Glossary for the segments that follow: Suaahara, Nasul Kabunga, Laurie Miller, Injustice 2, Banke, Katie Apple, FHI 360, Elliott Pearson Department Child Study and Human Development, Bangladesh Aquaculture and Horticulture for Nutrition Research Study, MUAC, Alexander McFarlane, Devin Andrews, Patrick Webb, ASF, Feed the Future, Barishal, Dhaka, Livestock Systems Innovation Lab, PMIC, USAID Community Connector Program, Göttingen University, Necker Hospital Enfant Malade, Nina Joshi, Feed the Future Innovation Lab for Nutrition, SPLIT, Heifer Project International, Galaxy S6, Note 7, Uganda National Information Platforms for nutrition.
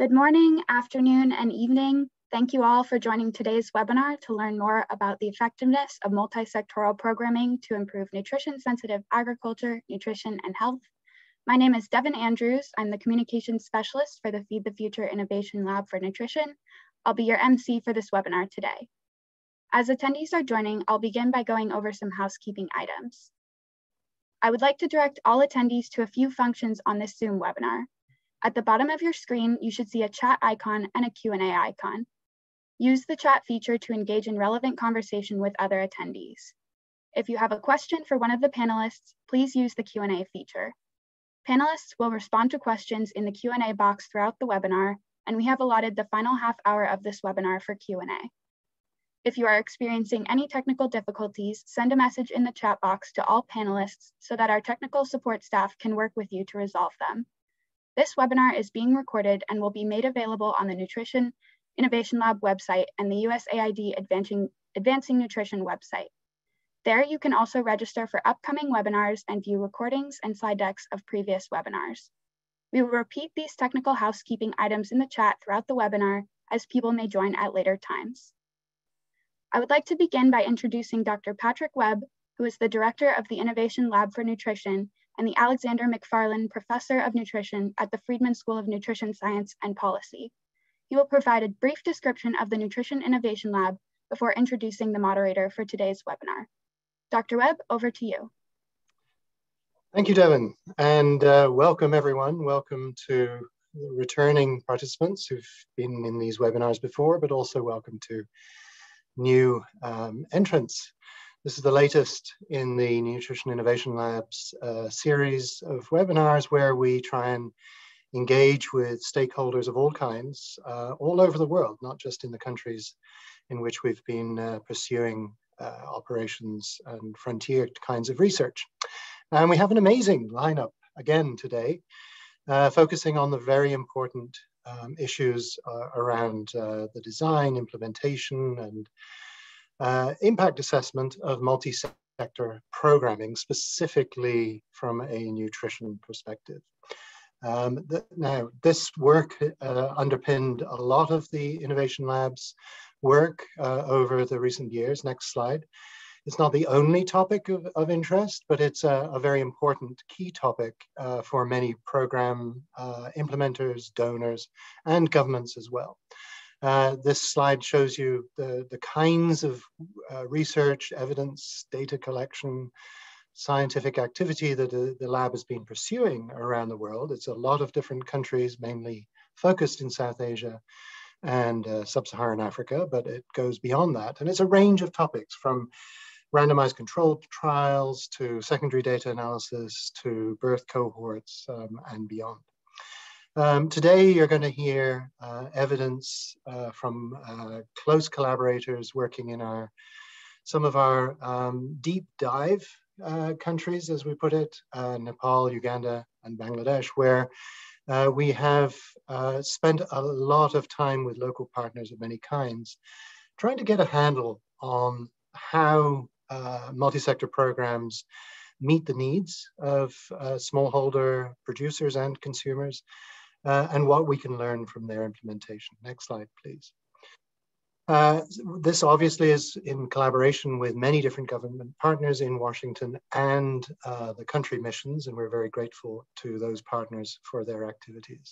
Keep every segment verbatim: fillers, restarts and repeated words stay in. Good morning, afternoon, and evening. Thank you all for joining today's webinar to learn more about the effectiveness of multi-sectoral programming to improve nutrition-sensitive agriculture, nutrition, and health. My name is Devin Andrews. I'm the communications specialist for the Feed the Future Innovation Lab for Nutrition. I'll be your M C for this webinar today. As attendees are joining, I'll begin by going over some housekeeping items. I would like to direct all attendees to a few functions on this Zoom webinar. At the bottom of your screen, you should see a chat icon and a Q and A icon. Use the chat feature to engage in relevant conversation with other attendees. If you have a question for one of the panelists, please use the Q and A feature. Panelists will respond to questions in the Q and A box throughout the webinar, and we have allotted the final half hour of this webinar for Q and A. If you are experiencing any technical difficulties, send a message in the chat box to all panelists so that our technical support staff can work with you to resolve them. This webinar is being recorded and will be made available on the Nutrition Innovation Lab website and the U S A I D Advancing, Advancing Nutrition website. There you can also register for upcoming webinars and view recordings and slide decks of previous webinars. We will repeat these technical housekeeping items in the chat throughout the webinar as people may join at later times. I would like to begin by introducing Doctor Patrick Webb, who is the director of the Innovation Lab for Nutrition and the Alexander McFarlane Professor of Nutrition at the Friedman School of Nutrition Science and Policy. He will provide a brief description of the Nutrition Innovation Lab before introducing the moderator for today's webinar. Doctor Webb, over to you. Thank you, Devin, and uh, welcome everyone. Welcome to returning participants who've been in these webinars before, but also welcome to new um, entrants. This is the latest in the Nutrition Innovation Lab's uh, series of webinars where we try and engage with stakeholders of all kinds uh, all over the world, not just in the countries in which we've been uh, pursuing uh, operations and frontier kinds of research. And we have an amazing lineup again today, uh, focusing on the very important um, issues uh, around uh, the design, implementation, and Uh, impact assessment of multi-sector programming, specifically from a nutrition perspective. Um, th now, this work uh, underpinned a lot of the Innovation Lab's work uh, over the recent years. Next slide. It's not the only topic of, of interest, but it's a, a very important key topic uh, for many program uh, implementers, donors, and governments as well. Uh, this slide shows you the, the kinds of uh, research, evidence, data collection, scientific activity that uh, the lab has been pursuing around the world. It's a lot of different countries, mainly focused in South Asia and uh, Sub-Saharan Africa, but it goes beyond that. And it's a range of topics from randomized controlled trials to secondary data analysis to birth cohorts um, and beyond. Um, today, you're going to hear uh, evidence uh, from uh, close collaborators working in our, some of our um, deep dive uh, countries, as we put it, uh, Nepal, Uganda, and Bangladesh, where uh, we have uh, spent a lot of time with local partners of many kinds, trying to get a handle on how uh, multi-sector programs meet the needs of uh, smallholder producers and consumers, Uh, and what we can learn from their implementation. Next slide, please. Uh, this obviously is in collaboration with many different government partners in Washington and uh, the country missions, and we're very grateful to those partners for their activities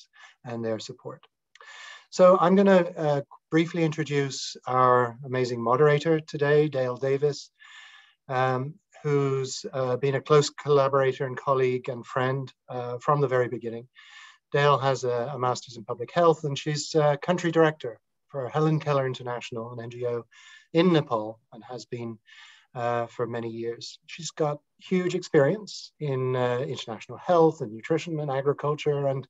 and their support. So I'm gonna uh, briefly introduce our amazing moderator today, Dale Davis, um, who's uh, been a close collaborator and colleague and friend uh, from the very beginning. Dale has a, a master's in public health, and she's uh, country director for Helen Keller International, an N G O in Nepal, and has been uh, for many years. She's got huge experience in uh, international health and nutrition and agriculture, and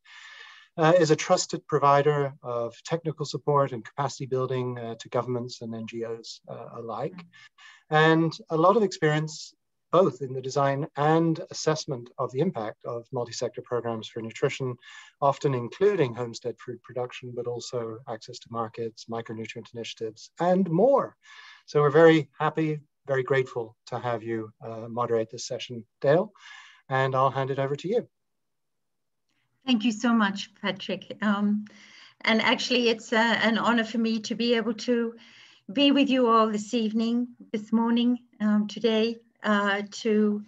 uh, is a trusted provider of technical support and capacity building uh, to governments and N G Os uh, alike. Mm-hmm. And a lot of experience both in the design and assessment of the impact of multi-sector programs for nutrition, often including homestead food production, but also access to markets, micronutrient initiatives, and more. So we're very happy, very grateful to have you uh, moderate this session, Dale, and I'll hand it over to you. Thank you so much, Patrick. Um, And actually, it's uh, an honor for me to be able to be with you all this evening, this morning, um, today, uh, to,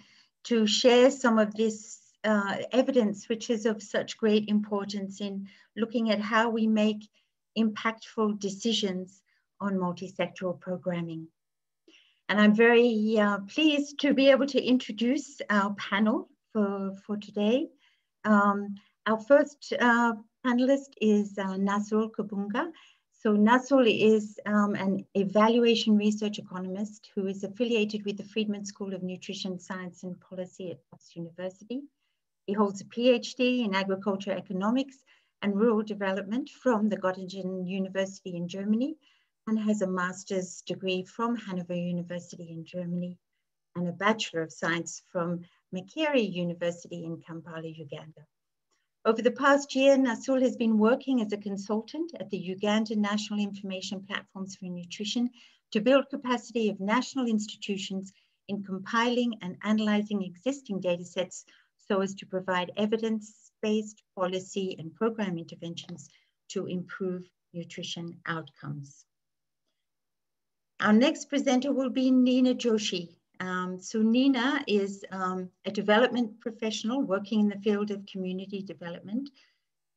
to share some of this uh, evidence, which is of such great importance in looking at how we make impactful decisions on multi-sectoral programming. And I'm very uh, pleased to be able to introduce our panel for, for today. Um, our first uh, panelist is uh, Nasul Kabunga. So Nasul is um, an evaluation research economist who is affiliated with the Friedman School of Nutrition Science and Policy at Tufts University. He holds a PhD in agriculture economics and rural development from the Göttingen University in Germany, and has a master's degree from Hannover University in Germany and a Bachelor of Science from Makerere University in Kampala, Uganda. Over the past year, Nasul has been working as a consultant at the Uganda National Information Platforms for Nutrition to build capacity of national institutions in compiling and analyzing existing data sets so as to provide evidence-based policy and program interventions to improve nutrition outcomes. Our next presenter will be Nina Joshi. Um, so Nina is um, a development professional working in the field of community development.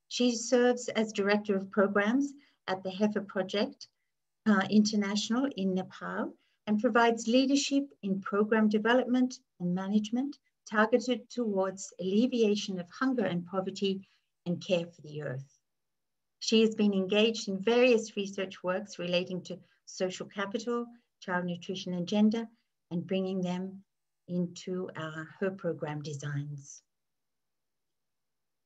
She serves as Director of Programs at the Heifer Project uh, International in Nepal and provides leadership in program development and management targeted towards alleviation of hunger and poverty and care for the earth. She has been engaged in various research works relating to social capital, child nutrition and gender, and bringing them into uh, her program designs.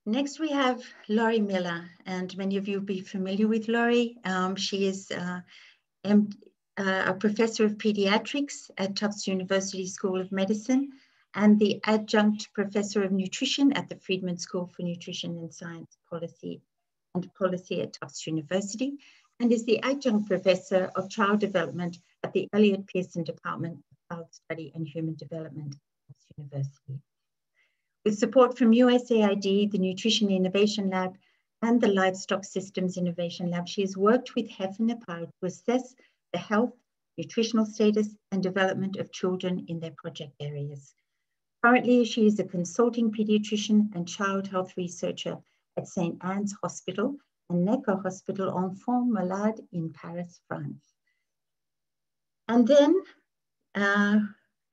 Next, we have Laurie Miller, and many of you will be familiar with Laurie. Um, she is uh, M uh, a professor of pediatrics at Tufts University School of Medicine and the adjunct professor of nutrition at the Friedman School for Nutrition and Science Policy and Policy at Tufts University, and is the adjunct professor of child development at the Elliott Pearson Department Child Study and Human Development at Tufts University. With support from U S A I D, the Nutrition Innovation Lab, and the Livestock Systems Innovation Lab, she has worked with Heifer Nepal to assess the health, nutritional status, and development of children in their project areas. Currently, she is a consulting pediatrician and child health researcher at Saint Anne's Hospital and Necker Hospital Enfant Malade in Paris, France. And then uh,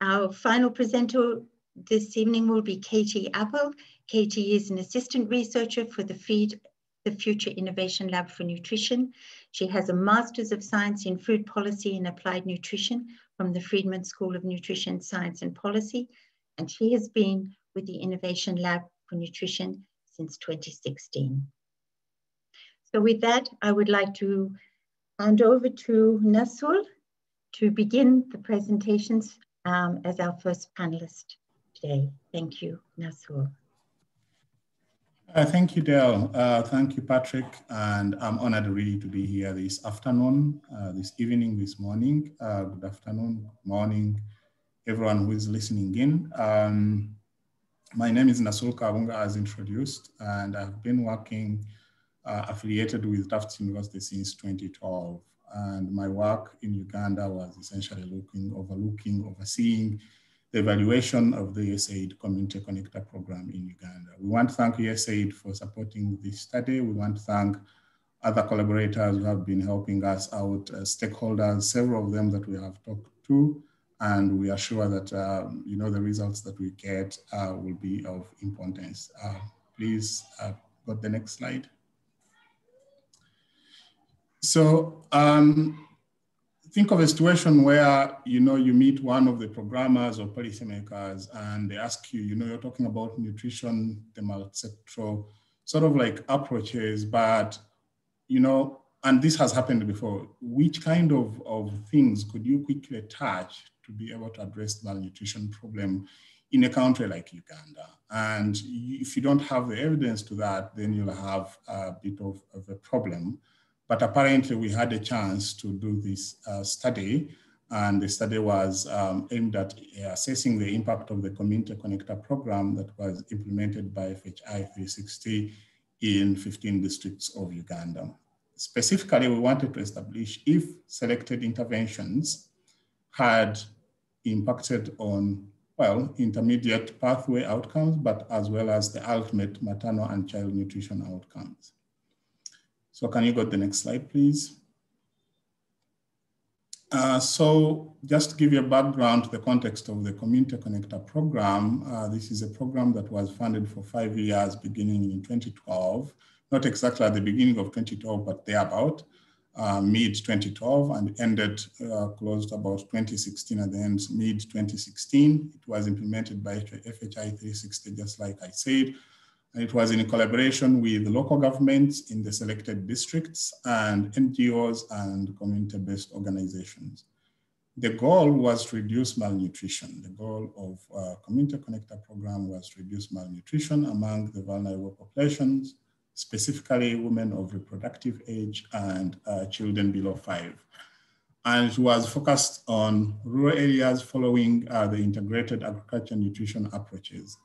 our final presenter this evening will be Katie Apple. Katie is an assistant researcher for the Feed the Future Innovation Lab for Nutrition. She has a Master's of Science in Food Policy and Applied Nutrition from the Friedman School of Nutrition Science and Policy, and she has been with the Innovation Lab for Nutrition since twenty sixteen. So with that, I would like to hand over to Nasul to begin the presentations um, as our first panelist today. Thank you, Nasul. Uh, thank you, Dale. Uh, thank you, Patrick. And I'm honored really to be here this afternoon, uh, this evening, this morning. Uh, good afternoon, good morning, everyone who is listening in. Um, my name is Nasul Kabunga, as introduced, and I've been working Uh, affiliated with Tufts University since twenty twelve. And my work in Uganda was essentially looking, overlooking, overseeing the evaluation of the USAID Community Connector Program in Uganda. We want to thank USAID for supporting this study. We want to thank other collaborators who have been helping us out, uh, stakeholders, several of them that we have talked to. And we are sure that um, you know, the results that we get uh, will be of importance. Uh, please uh, go to the next slide. So um, think of a situation where, you know, you meet one of the programmers or policymakers and they ask you, you know, you're talking about nutrition, the multi-sectoral sort of like approaches, but, you know, and this has happened before, which kind of, of things could you quickly touch to be able to address the malnutrition problem in a country like Uganda? And if you don't have the evidence to that, then you'll have a bit of, of a problem. But apparently we had a chance to do this uh, study, and the study was um, aimed at assessing the impact of the Community Connector program that was implemented by F H I three sixty in fifteen districts of Uganda. specifically, we wanted to establish if selected interventions had impacted on, well, intermediate pathway outcomes, but as well as the ultimate maternal and child nutrition outcomes. So can you go to the next slide, please? Uh, so just to give you a background to the context of the Community Connector Program, uh, this is a program that was funded for five years beginning in twenty twelve, not exactly at the beginning of twenty twelve, but thereabout, uh, mid twenty twelve, and ended uh, closed about twenty sixteen, at the end, mid twenty sixteen. It was implemented by F H I three sixty, just like I said. And it was in collaboration with local governments in the selected districts and N G Os and community-based organizations. The goal was to reduce malnutrition. The goal of uh, Community Connector Program was to reduce malnutrition among the vulnerable populations, specifically women of reproductive age and uh, children below five. And it was focused on rural areas following uh, the integrated agriculture and nutrition approaches.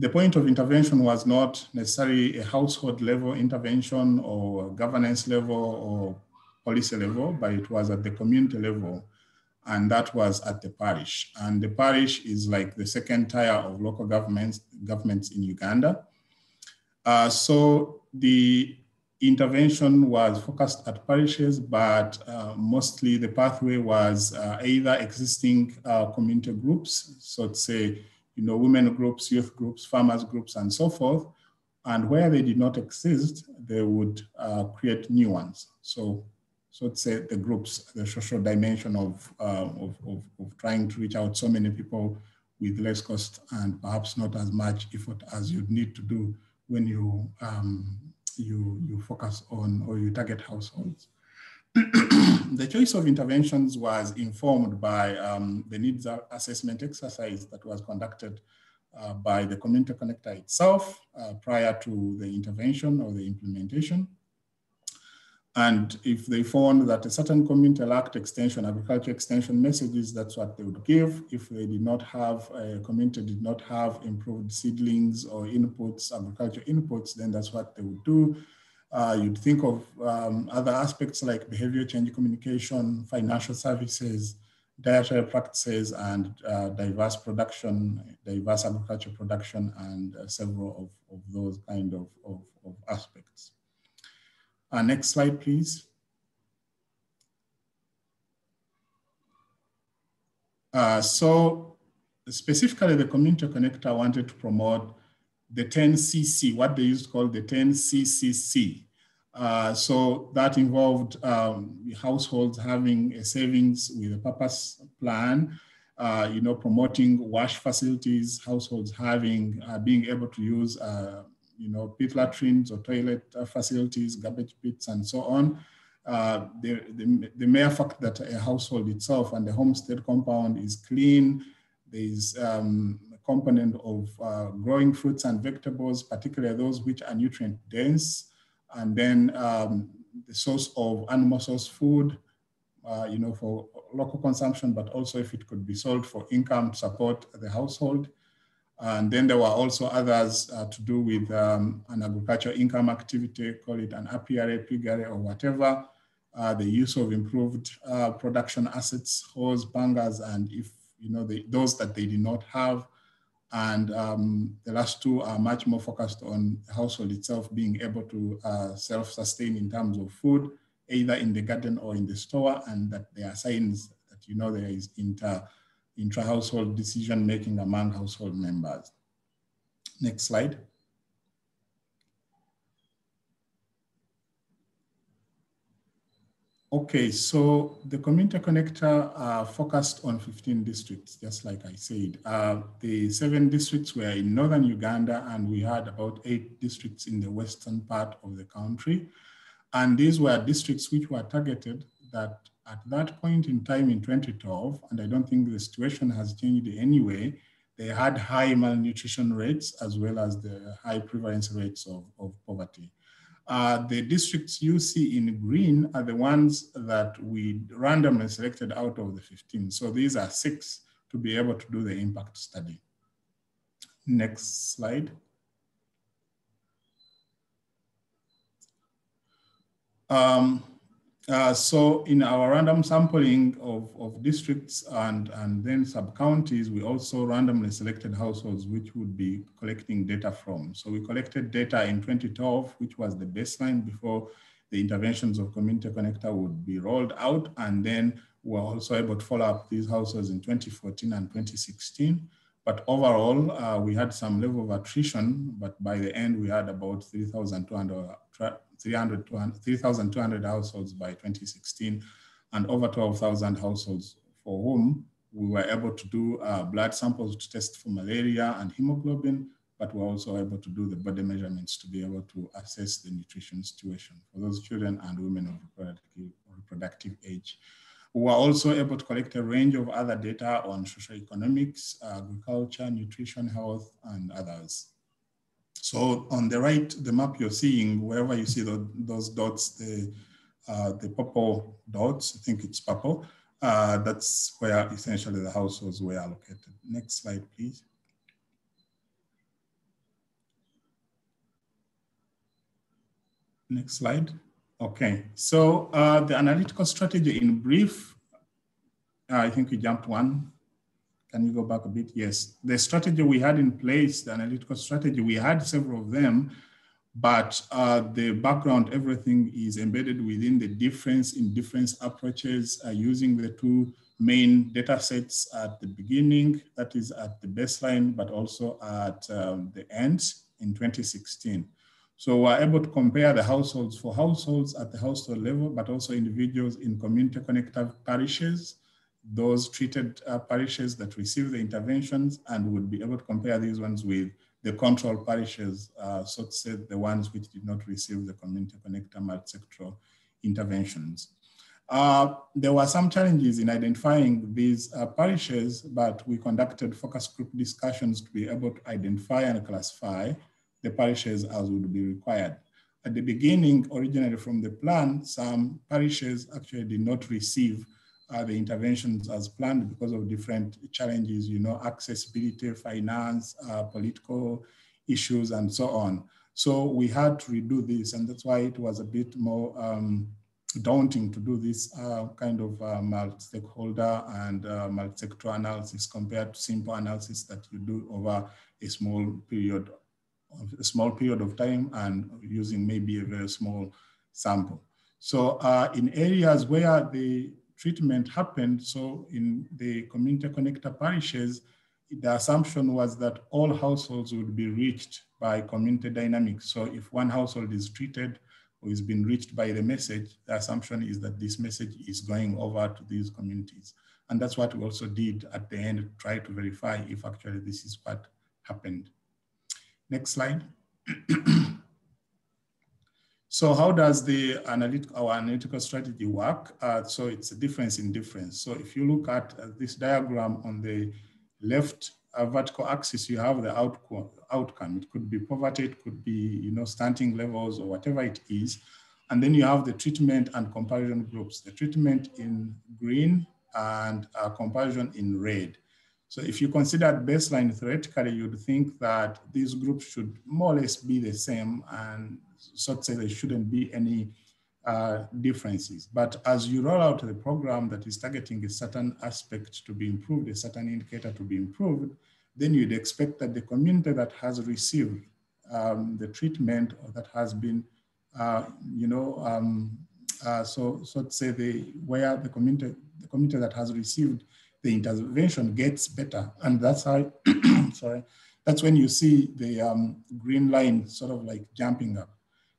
The point of intervention was not necessarily a household level intervention or governance level or policy level, but it was at the community level, and that was at the parish. And the parish is like the second tier of local governments, governments in Uganda. Uh, so the intervention was focused at parishes, but uh, mostly the pathway was uh, either existing uh, community groups, so to say, you know, women groups, youth groups, farmers groups, and so forth. And where they did not exist, they would uh, create new ones. So, so to say, the groups, the social dimension of, uh, of, of, of trying to reach out so many people with less cost and perhaps not as much effort as you'd need to do when you, um, you, you focus on or you target households. The choice of interventions was informed by um, the needs assessment exercise that was conducted uh, by the Community Connector itself uh, prior to the intervention or the implementation. And if they found that a certain community lacked extension, agriculture extension messages, that's what they would give. If they did not have, a community did not have improved seedlings or inputs, agriculture inputs, then that's what they would do. Uh, you'd think of um, other aspects like behavior change communication, financial services, dietary practices, and uh, diverse production, diverse agriculture production, and uh, several of, of those kind of, of, of aspects. Uh, next slide, please. Uh, so specifically, the Community Connector wanted to promote the ten C C, what they used to call the ten C C C. Uh, so that involved um, households having a savings with a purpose plan, uh, you know, promoting wash facilities, households having, uh, being able to use, uh, you know, pit latrines or toilet facilities, garbage pits, and so on. Uh, the, the, the mere fact that a household itself and the homestead compound is clean, there is, um, component of uh, growing fruits and vegetables, particularly those which are nutrient dense, and then um, the source of animal source food, uh, you know, for local consumption, but also if it could be sold for income to support the household. And then there were also others uh, to do with um, an agricultural income activity, call it an apiary, piggery, or whatever, uh, the use of improved uh, production assets, hoes, bangers, and if, you know, they, those that they did not have. And um, the last two are much more focused on the household itself being able to uh, self-sustain in terms of food, either in the garden or in the store, and that there are signs that, you know, there is inter, intra-household decision-making among household members. Next slide. Okay, so the Community Connector uh, focused on fifteen districts, just like I said. Uh, the seven districts were in northern Uganda, and we had about eight districts in the western part of the country. And these were districts which were targeted that at that point in time in twenty twelve, and I don't think the situation has changed anyway, they had high malnutrition rates as well as the high prevalence rates of, of poverty. Uh, the districts you see in green are the ones that we randomly selected out of the fifteen. So these are six to be able to do the impact study. Next slide. Um, uh, so in our random sampling of, of districts and, and then sub-counties, we also randomly selected households which would be collecting data from. So we collected data in twenty twelve, which was the baseline before the interventions of Community Connector would be rolled out. And then we're also able to follow up these households in twenty fourteen and twenty sixteen. But overall, uh, we had some level of attrition, but by the end, we had about three thousand two hundred households by twenty sixteen and over twelve thousand households for whom we were able to do uh, blood samples to test for malaria and hemoglobin, but we're also able to do the body measurements to be able to assess the nutrition situation for those children and women of reproductive age. We were also able to collect a range of other data on socioeconomics, agriculture, nutrition, health, and others. So on the right, the map you're seeing, wherever you see the, those dots, the, uh, the purple dots, I think it's purple, uh, that's where essentially the households were allocated. Next slide, please. Next slide. Okay, so uh, the analytical strategy in brief, uh, I think we jumped one. Can you go back a bit? Yes, the strategy we had in place, the analytical strategy, we had several of them, but uh, the background, everything is embedded within the difference in different approaches uh, using the two main data sets at the beginning, that is at the baseline, but also at um, the end in twenty sixteen. So we're able to compare the households for households at the household level, but also individuals in community connected parishes, those treated uh, parishes that receive the interventions, and would be able to compare these ones with the control parishes, uh, so to say, the ones which did not receive the community connected multi-sectoral interventions. Uh, there were some challenges in identifying these uh, parishes, but we conducted focus group discussions to be able to identify and classify the parishes as would be required. At the beginning, originally from the plan, some parishes actually did not receive uh, the interventions as planned because of different challenges, you know, accessibility, finance, uh, political issues, and so on. So we had to redo this, and that's why it was a bit more um, daunting to do this uh, kind of uh, multi-stakeholder and uh, multi-sector analysis compared to simple analysis that you do over a small period a small period of time and using maybe a very small sample. So uh, in areas where the treatment happened, so in the community connector parishes, the assumption was that all households would be reached by community dynamics. So if one household is treated or has been reached by the message, the assumption is that this message is going over to these communities. And that's what we also did at the end, try to verify if actually this is what happened. Next slide. So how does the analytic, our analytical strategy work? Uh, so it's a difference in difference. So if you look at uh, this diagram on the left uh, vertical axis, you have the outcome, outcome. It could be poverty, it could be, you know, stunting levels or whatever it is. And then you have the treatment and comparison groups, the treatment in green and uh, comparison in red. So if you consider baseline theoretically, you'd think that these groups should more or less be the same, and so to say there shouldn't be any uh, differences. But as you roll out the program that is targeting a certain aspect to be improved, a certain indicator to be improved, then you'd expect that the community that has received um, the treatment or that has been, uh, you know, um, uh, so, so to say the, where the community, the community that has received the intervention gets better. And that's how, sorry, that's when you see the um, green line sort of like jumping up.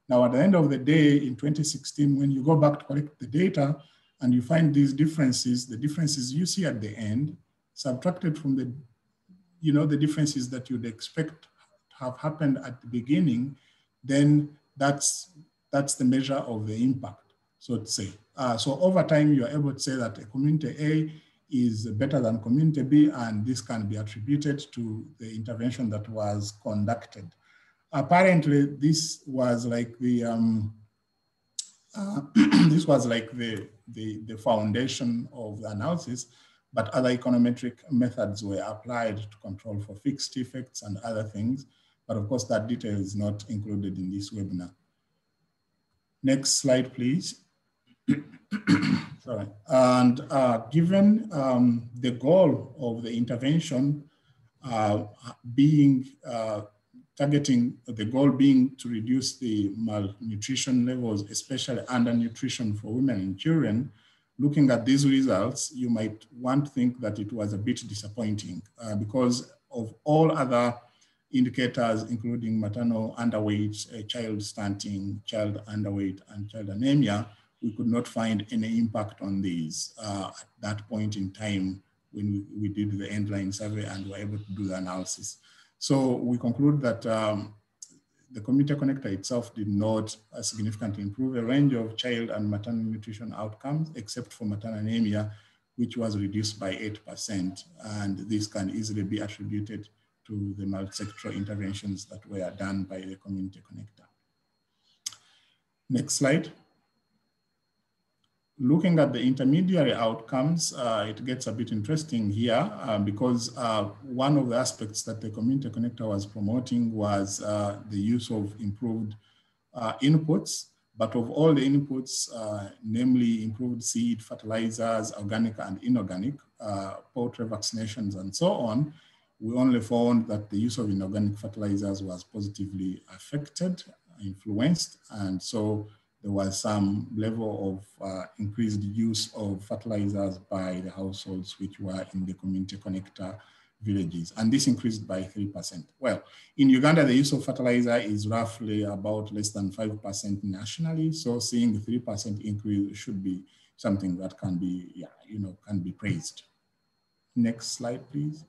Now, at the end of the day, in twenty sixteen, when you go back to collect the data and you find these differences, the differences you see at the end, subtracted from the, you know, the differences that you'd expect have happened at the beginning, then that's, that's the measure of the impact, so to say. Uh, so over time, you're able to say that a community A is better than community B, and this can be attributed to the intervention that was conducted. Apparently, this was like the um, uh, this was like the, the the foundation of the analysis, but other econometric methods were applied to control for fixed effects and other things. But of course, that detail is not included in this webinar. Next slide, please. Sorry. And uh, given um, the goal of the intervention uh, being uh, targeting, the goal being to reduce the malnutrition levels, especially undernutrition for women and children, looking at these results, you might want to think that it was a bit disappointing uh, because of all other indicators, including maternal underweight, uh, child stunting, child underweight, and child anemia. We could not find any impact on these uh, at that point in time when we, we did the end-line survey and were able to do the analysis. So we conclude that um, the community connector itself did not uh, significantly improve a range of child and maternal nutrition outcomes, except for maternal anemia, which was reduced by eight percent. And this can easily be attributed to the multi-sectoral interventions that were done by the community connector. Next slide. Looking at the intermediary outcomes, uh, it gets a bit interesting here uh, because uh, one of the aspects that the community connector was promoting was uh, the use of improved uh, inputs, but of all the inputs, uh, namely improved seed, fertilizers, organic and inorganic, uh, poultry vaccinations and so on, we only found that the use of inorganic fertilizers was positively affected, influenced, and so there was some level of uh, increased use of fertilizers by the households which were in the community connector villages. And this increased by three percent. Well, in Uganda, the use of fertilizer is roughly about less than five percent nationally. So seeing the three percent increase should be something that can be, yeah, you know, can be praised. Next slide, please.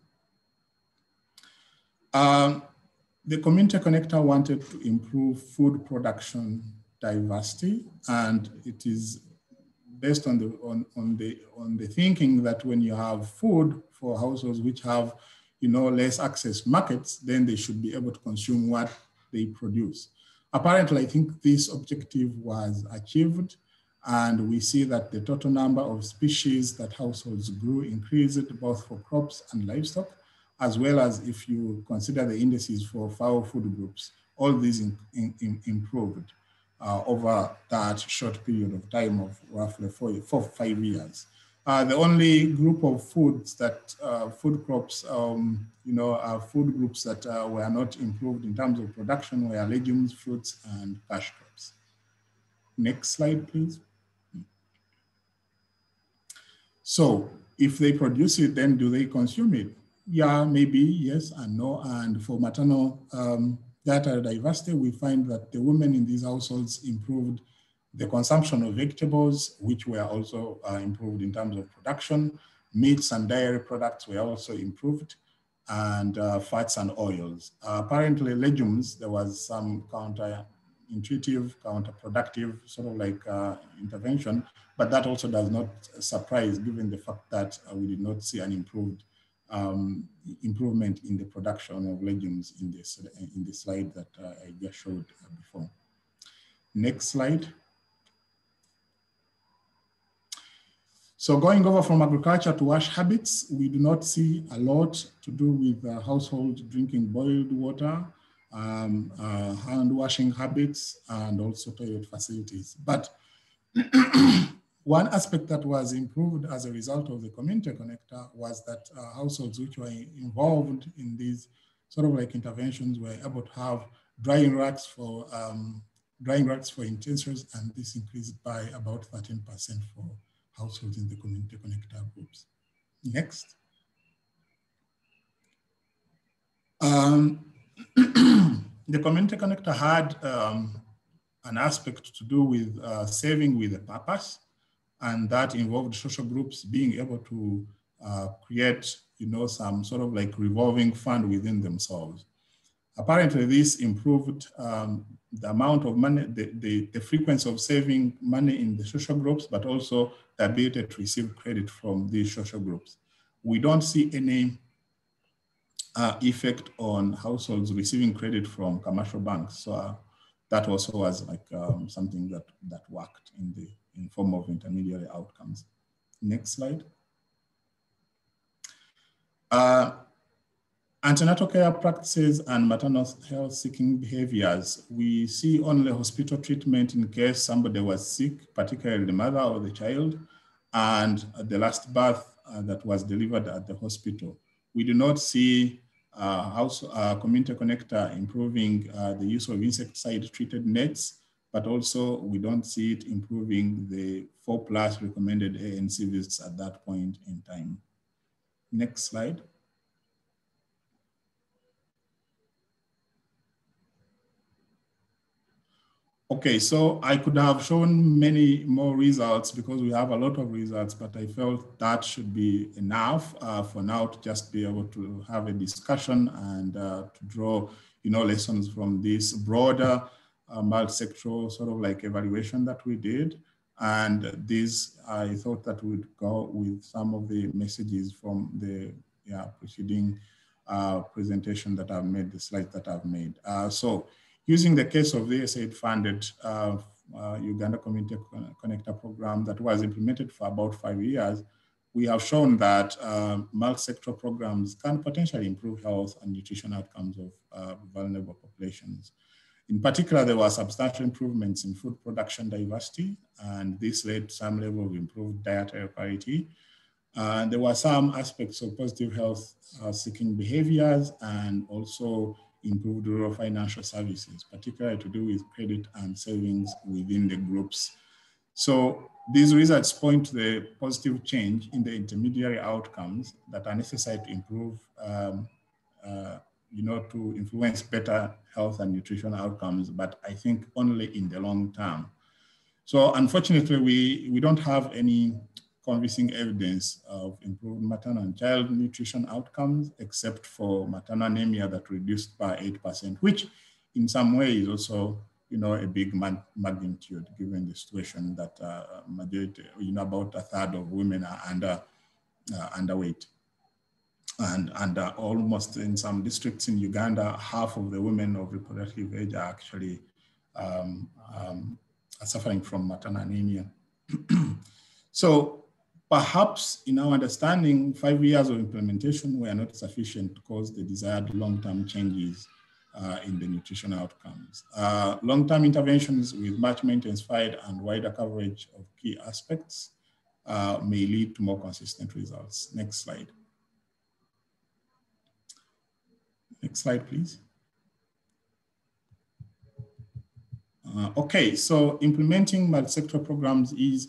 Um, the community connector wanted to improve food production diversity, and it is based on the on, on the on the thinking that when you have food for households which have, you know, less access markets, then they should be able to consume what they produce. Apparently, I think this objective was achieved, and we see that the total number of species that households grew increased both for crops and livestock, as well as if you consider the indices for four food groups, all these in, in, in improved. Uh, over that short period of time of roughly four, four five years. Uh, the only group of foods that, uh, food crops, um, you know, uh, food groups that uh, were not improved in terms of production were legumes, fruits, and cash crops. Next slide, please. So if they produce it, then do they consume it? Yeah, maybe, yes and no. And for maternal, um, dietary diversity, we find that the women in these households improved the consumption of vegetables, which were also uh, improved in terms of production. Meats and dairy products were also improved, and uh, fats and oils. Uh, apparently legumes, there was some counterintuitive, counterproductive sort of like uh, intervention, but that also does not surprise given the fact that uh, we did not see an improved Um, improvement in the production of legumes in this in the slide that uh, I just showed before. Next slide. So going over from agriculture to wash habits, we do not see a lot to do with uh, household drinking boiled water, um, uh, hand washing habits, and also toilet facilities. But one aspect that was improved as a result of the community connector was that uh, households which were involved in these sort of like interventions were able to have drying racks for um, drying racks for utensils, and this increased by about thirteen percent for households in the community connector groups. Next. Um, the community connector had um, an aspect to do with uh, saving with a purpose. And that involved social groups being able to uh, create, you know, some sort of like revolving fund within themselves. Apparently this improved um, the amount of money, the, the, the frequency of saving money in the social groups, but also the ability to receive credit from these social groups. We don't see any uh, effect on households receiving credit from commercial banks. So uh, that also was like um, something that, that worked in the in form of intermediary outcomes. Next slide. Uh, Antenatal care practices and maternal health seeking behaviors. We see only hospital treatment in case somebody was sick, particularly the mother or the child, and the last birth uh, that was delivered at the hospital. We do not see uh, house, uh, community connector improving uh, the use of insecticide-treated nets, but also we don't see it improving the four plus recommended A N C visits at that point in time. Next slide. Okay, so I could have shown many more results because we have a lot of results, but I felt that should be enough uh, for now to just be able to have a discussion and uh, to draw, you know, lessons from this broader uh, multi-sectoral sort of like evaluation that we did. And this, I thought that would go with some of the messages from the yeah, preceding uh, presentation that I've made, the slides that I've made. Uh, so. Using the case of the USAID-funded uh, uh, Uganda Community Connector Program that was implemented for about five years, we have shown that uh, multi-sectoral programs can potentially improve health and nutrition outcomes of uh, vulnerable populations. In particular, there were substantial improvements in food production diversity, and this led to some level of improved dietary parity. Uh, there were some aspects of positive health-seeking behaviors and also improved rural financial services, particularly to do with credit and savings within the groups. So these results point to the positive change in the intermediary outcomes that are necessary to improve, um, uh, you know, to influence better health and nutrition outcomes, but I think only in the long term. So unfortunately, we, we don't have any convincing evidence of improved maternal and child nutrition outcomes, except for maternal anemia that reduced by eight percent, which in some way is also, you know, a big magnitude given the situation that uh, majority, you know, about a third of women are under uh, underweight. And, and uh, almost in some districts in Uganda, half of the women of reproductive age are actually um, um, are suffering from maternal anemia. So, perhaps in our understanding, five years of implementation were not sufficient to cause the desired long-term changes uh, in the nutrition outcomes. Uh, long-term intentions with much more intensified and wider coverage of key aspects uh, may lead to more consistent results. Next slide. Next slide, please. Uh, okay, so implementing multi-sector programs is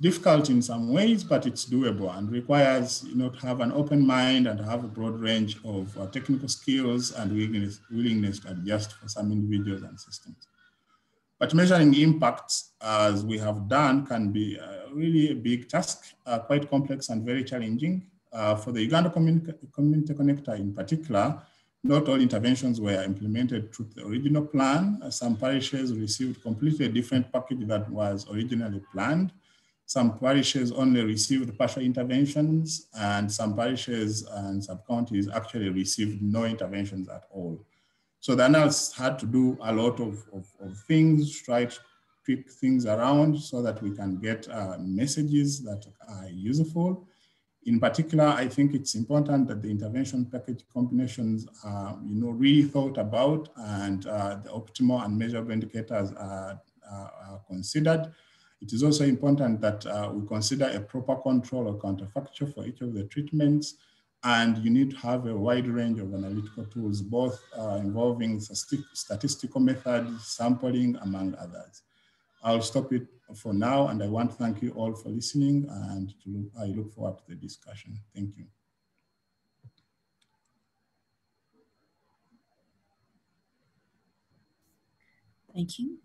difficult in some ways, but it's doable and requires, you know, to have an open mind and have a broad range of uh, technical skills and willingness, willingness to adjust for some individuals and systems. But measuring impacts, as we have done, can be uh, really a big task, uh, quite complex and very challenging. Uh, for the Uganda Community Connector in particular, not all interventions were implemented through the original plan. Uh, some parishes received completely a different package that was originally planned. Some parishes only received partial interventions, and some parishes and sub-counties actually received no interventions at all. So the analysts had to do a lot of, of, of things, try to tweak things around so that we can get uh, messages that are useful. In particular, I think it's important that the intervention package combinations are, you know, really thought about, and uh, the optimal and measurable indicators are, are, are considered. It is also important that uh, we consider a proper control or counterfactual for each of the treatments, and you need to have a wide range of analytical tools, both uh, involving statistical methods, sampling, among others. I'll stop it for now, and I want to thank you all for listening, and to look, I look forward to the discussion. Thank you. Thank you.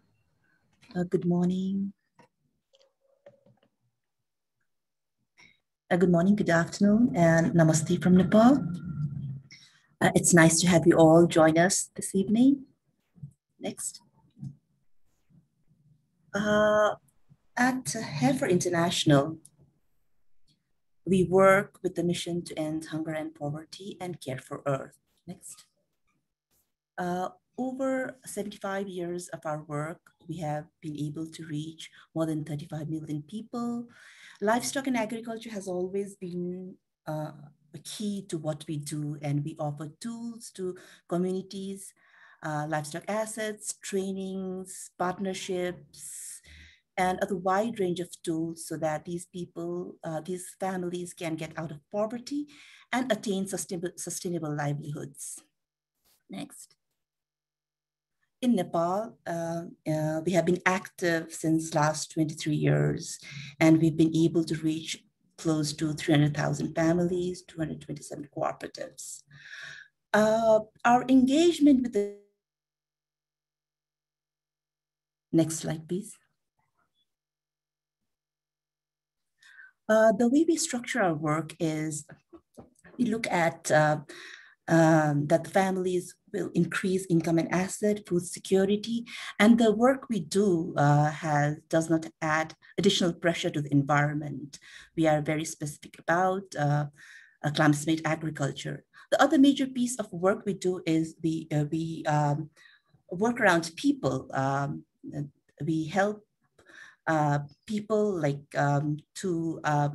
Uh, good morning. Uh, good morning, good afternoon, and namaste from Nepal. Uh, it's nice to have you all join us this evening. Next. Uh, at Heifer International, we work with the mission to end hunger and poverty and care for Earth. Next. Uh, over seventy-five years of our work, we have been able to reach more than thirty-five million people. Livestock and agriculture has always been uh, key to what we do, and we offer tools to communities, uh, livestock assets, trainings, partnerships, and a wide range of tools so that these people, uh, these families can get out of poverty and attain sustainable, sustainable livelihoods. Next. In Nepal, uh, uh, we have been active since last twenty-three years, and we've been able to reach close to three hundred thousand families, two hundred twenty-seven cooperatives. Uh, our engagement with the... Next slide, please. Uh, the way we structure our work is we look at uh, um, that the families will increase income and asset, food security, and the work we do uh, has does not add additional pressure to the environment. We are very specific about uh, climate-smart agriculture. The other major piece of work we do is we uh, we um, work around people. Um, we help Uh, people like um, to uh,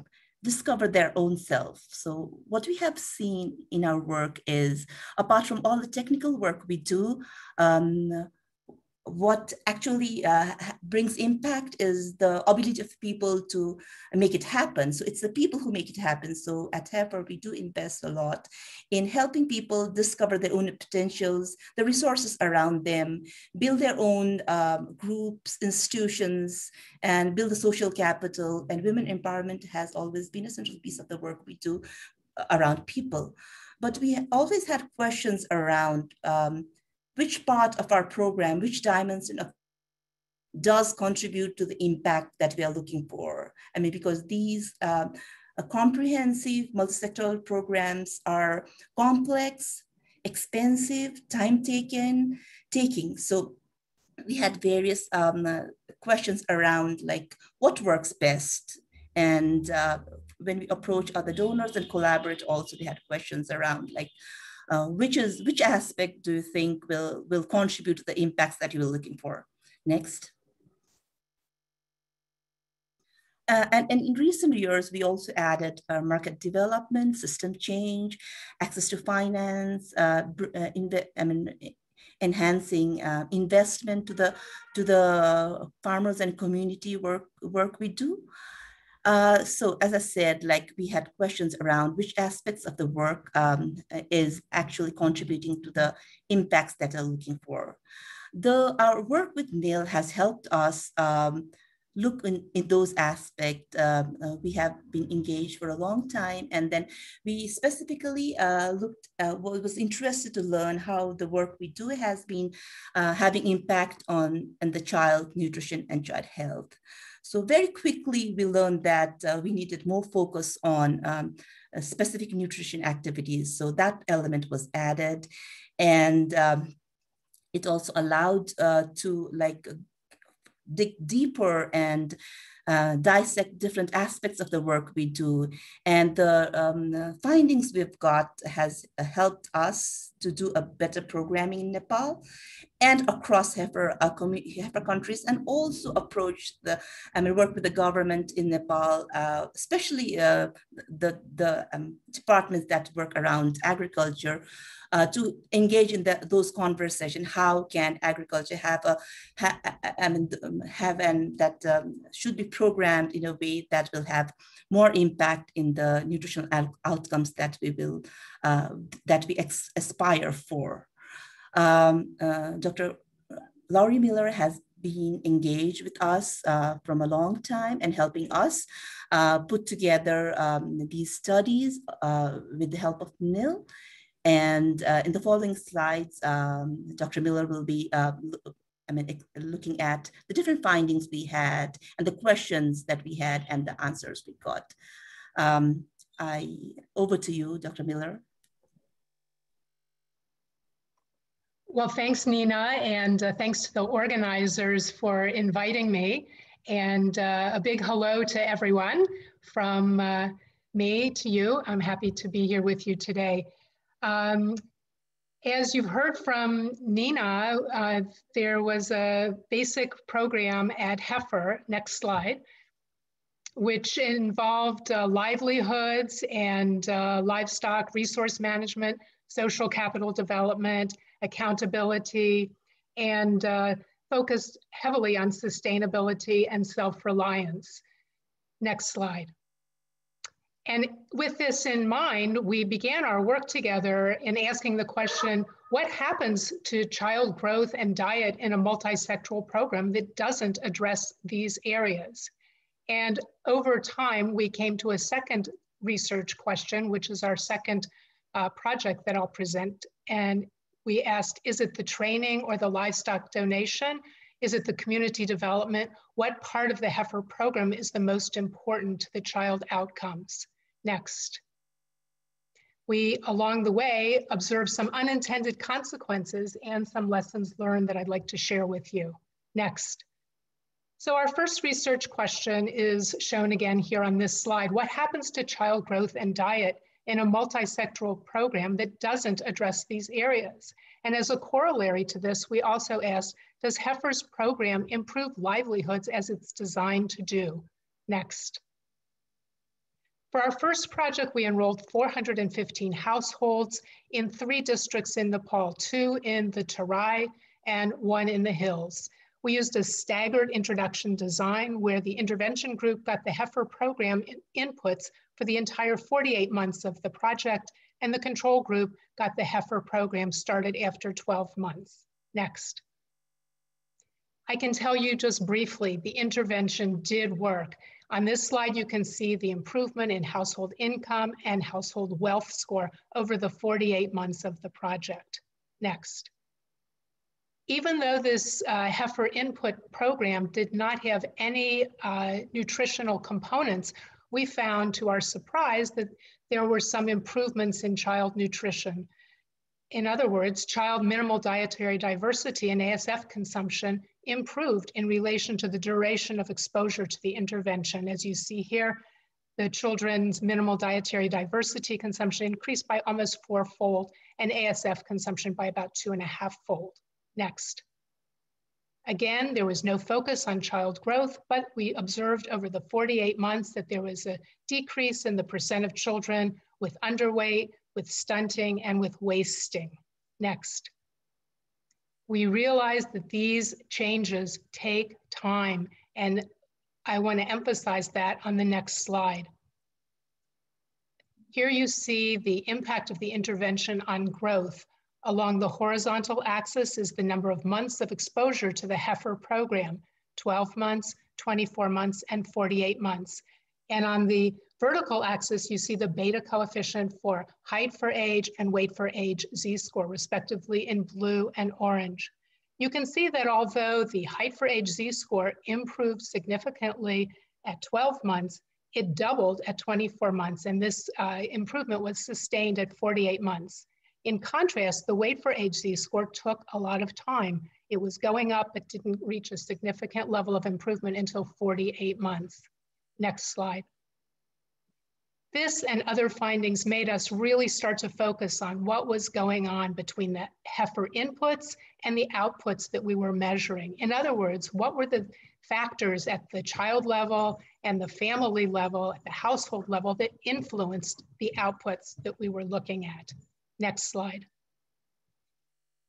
discover their own self. So what we have seen in our work is, apart from all the technical work we do, um, what actually uh, brings impact is the ability of people to make it happen. So it's the people who make it happen. So at Heifer, we do invest a lot in helping people discover their own potentials, the resources around them, build their own um, groups, institutions, and build a social capital. And women empowerment has always been a central piece of the work we do around people. But we always had questions around um, which part of our program, which dimension of does contribute to the impact that we are looking for. I mean, because these uh, comprehensive multi-sectoral programs are complex, expensive, time taken, taking. So we had various um, uh, questions around like, what works best? And uh, when we approach other donors and collaborate also, we had questions around like, Uh, which is which aspect do you think will will contribute to the impacts that you were looking for? Next. Uh, and, and in recent years, we also added uh, market development, system change, access to finance, uh, in the, I mean, enhancing uh, investment to the to the farmers and community work work we do. Uh, so as I said, like we had questions around which aspects of the work um, is actually contributing to the impacts that we're looking for. The, our work with N I L has helped us um, look in, in those aspects. Uh, uh, we have been engaged for a long time, and then we specifically uh, looked, uh, well, was interested to learn how the work we do has been uh, having impact on and the child nutrition and child health. So very quickly, we learned that uh, we needed more focus on um, uh, specific nutrition activities. So that element was added. And um, it also allowed uh, to like dig deeper and uh, dissect different aspects of the work we do. And the um, findings we've got has helped us to do a better programming in Nepal and across Heifer, uh, Heifer countries, and also approach the, I mean, work with the government in Nepal, uh, especially uh, the, the um, departments that work around agriculture, uh, to engage in the, those conversations. How can agriculture have a, ha, I mean, have an, that um, should be programmed in a way that will have more impact in the nutritional outcomes that we will, uh, that we ex aspire for. Um, uh, Doctor Laurie Miller has been engaged with us uh, from a long time and helping us uh, put together um, these studies uh, with the help of N I L. And uh, in the following slides, um, Doctor Miller will be uh, I mean, looking at the different findings we had and the questions that we had and the answers we got. Um, I, over to you, Doctor Miller. Well, thanks, Nina, and uh, thanks to the organizers for inviting me. And uh, a big hello to everyone from uh, me to you. I'm happy to be here with you today. Um, as you've heard from Nina, uh, there was a basic program at Heifer, next slide, which involved uh, livelihoods and uh, livestock resource management, social capital development, accountability, and uh, focused heavily on sustainability and self-reliance. Next slide. And with this in mind, we began our work together in asking the question, what happens to child growth and diet in a multisectoral program that doesn't address these areas? And over time, we came to a second research question, which is our second uh, project that I'll present. And we asked, is it the training or the livestock donation? Is it the community development? What part of the heifer program is the most important to the child outcomes? Next. We, along the way, observed some unintended consequences and some lessons learned that I'd like to share with you. Next. So our first research question is shown again here on this slide. What happens to child growth and diet in a multisectoral program that doesn't address these areas? And as a corollary to this, we also asked, does Heifer's program improve livelihoods as it's designed to do? Next. For our first project, we enrolled four hundred fifteen households in three districts in Nepal, two in the Terai and one in the hills. We used a staggered introduction design where the intervention group got the Heifer program inputs for the entire forty-eight months of the project, and the control group got the Heifer program started after twelve months. Next. I can tell you just briefly, the intervention did work. On this slide, you can see the improvement in household income and household wealth score over the forty-eight months of the project. Next. Even though this uh, heifer input program did not have any uh, nutritional components, we found to our surprise that there were some improvements in child nutrition. In other words, child minimal dietary diversity and A S F consumption improved in relation to the duration of exposure to the intervention. As you see here, the children's minimal dietary diversity consumption increased by almost fourfold and A S F consumption by about two and a half fold. Next. Again, there was no focus on child growth, but we observed over the forty-eight months that there was a decrease in the percent of children with underweight, with stunting, and with wasting. Next. We realized that these changes take time, and I want to emphasize that on the next slide. Here you see the impact of the intervention on growth. Along the horizontal axis is the number of months of exposure to the heifer program, twelve months, twenty-four months, and forty-eight months. And on the vertical axis, you see the beta coefficient for height for age and weight for age z-score, respectively, in blue and orange. You can see that although the height for age z-score improved significantly at twelve months, it doubled at twenty-four months, and this uh, improvement was sustained at forty-eight months. In contrast, the weight for age z-score took a lot of time. It was going up, but didn't reach a significant level of improvement until forty-eight months. Next slide. This and other findings made us really start to focus on what was going on between the heifer inputs and the outputs that we were measuring. In other words, what were the factors at the child level and the family level, at the household level, that influenced the outputs that we were looking at? Next slide.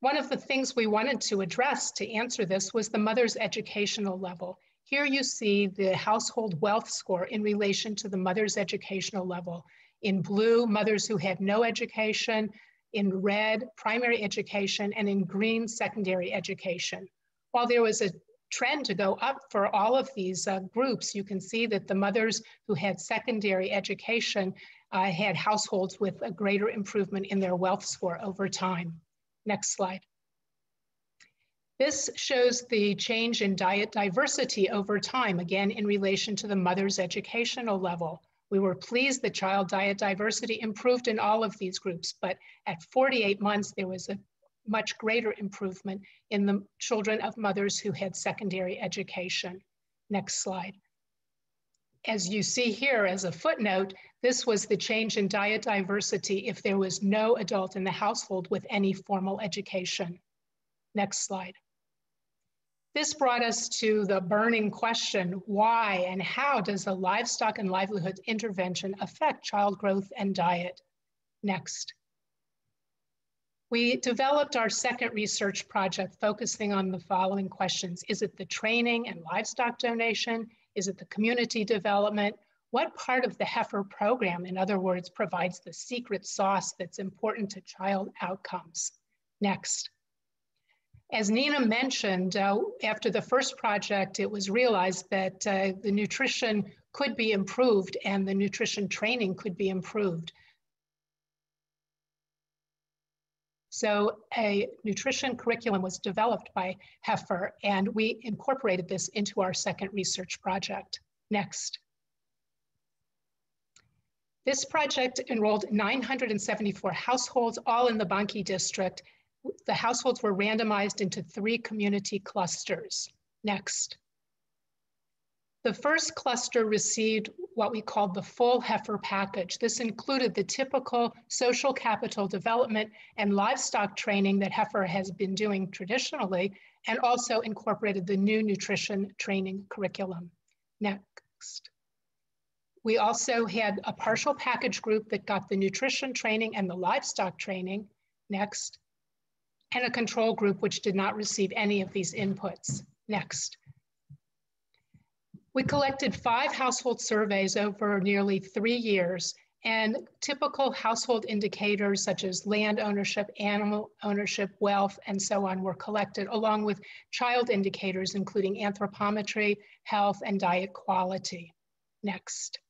One of the things we wanted to address to answer this was the mother's educational level. Here you see the household wealth score in relation to the mother's educational level. In blue, mothers who had no education, in red, primary education, and in green, secondary education. While there was a trend to go up for all of these uh, groups, you can see that the mothers who had secondary education uh, had households with a greater improvement in their wealth score over time. Next slide. This shows the change in diet diversity over time, again, in relation to the mother's educational level. We were pleased that child diet diversity improved in all of these groups, but at forty-eight months, there was a much greater improvement in the children of mothers who had secondary education. Next slide. As you see here as a footnote, this was the change in diet diversity if there was no adult in the household with any formal education. Next slide. This brought us to the burning question, why and how does the livestock and livelihood intervention affect child growth and diet? Next. We developed our second research project focusing on the following questions. Is it the training and livestock donation? Is it the community development? What part of the heifer program, in other words, provides the secret sauce that's important to child outcomes? Next. As Nina mentioned, uh, after the first project, it was realized that uh, the nutrition could be improved and the nutrition training could be improved. So a nutrition curriculum was developed by Heifer, and we incorporated this into our second research project. Next. This project enrolled nine hundred seventy-four households, all in the Banke district. The households were randomized into three community clusters. Next. The first cluster received what we called the full heifer package. This included the typical social capital development and livestock training that Heifer has been doing traditionally, and also incorporated the new nutrition training curriculum. Next. We also had a partial package group that got the nutrition training and the livestock training. Next. And a control group which did not receive any of these inputs. Next. We collected five household surveys over nearly three years, and typical household indicators such as land ownership, animal ownership, wealth, and so on were collected, along with child indicators, including anthropometry, health, and diet quality. Next.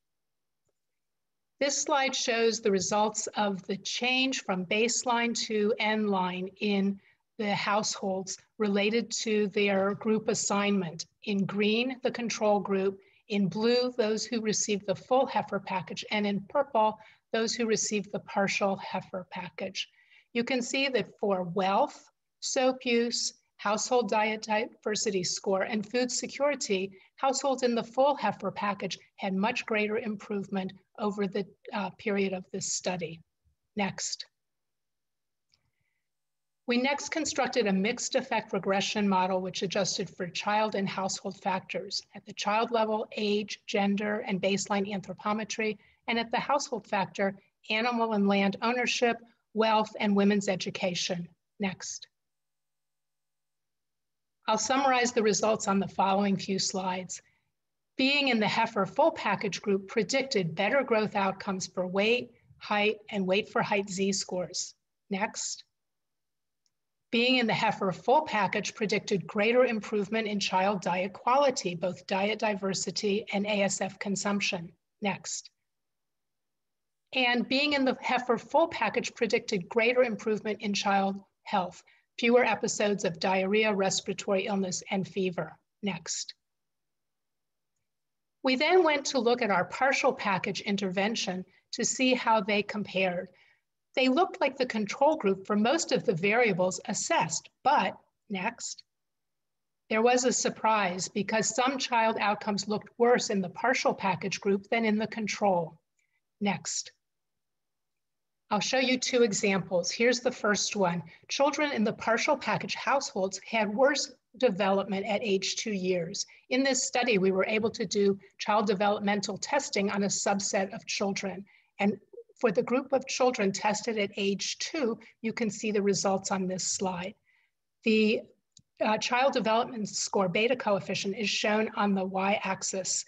This slide shows the results of the change from baseline to end line in the households related to their group assignment. In green, the control group, in blue, those who received the full heifer package, and in purple, those who received the partial heifer package. You can see that for wealth, soap use, household diet diversity score, and food security, households in the full heifer package had much greater improvement over the uh, period of this study. Next. We next constructed a mixed effect regression model which adjusted for child and household factors at the child level, age, gender, and baseline anthropometry, and at the household factor, animal and land ownership, wealth, and women's education. Next. I'll summarize the results on the following few slides. Being in the heifer full package group predicted better growth outcomes for weight, height, and weight for height Z-scores. Next. Being in the heifer full package predicted greater improvement in child diet quality, both diet diversity and A S F consumption. Next. And being in the heifer full package predicted greater improvement in child health, fewer episodes of diarrhea, respiratory illness, and fever. Next. We then went to look at our partial package intervention to see how they compared. They looked like the control group for most of the variables assessed, but next, there was a surprise because some child outcomes looked worse in the partial package group than in the control. Next. I'll show you two examples. Here's the first one. Children in the partial package households had worse development at age two years. In this study, we were able to do child developmental testing on a subset of children, and for the group of children tested at age two, you can see the results on this slide. The uh, child development score beta coefficient is shown on the y-axis,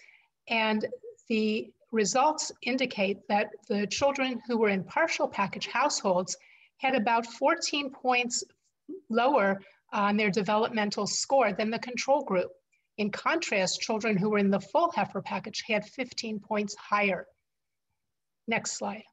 and the results indicate that the children who were in partial package households had about fourteen points lower on their developmental score than the control group. In contrast, children who were in the full heifer package had fifteen points higher. Next slide.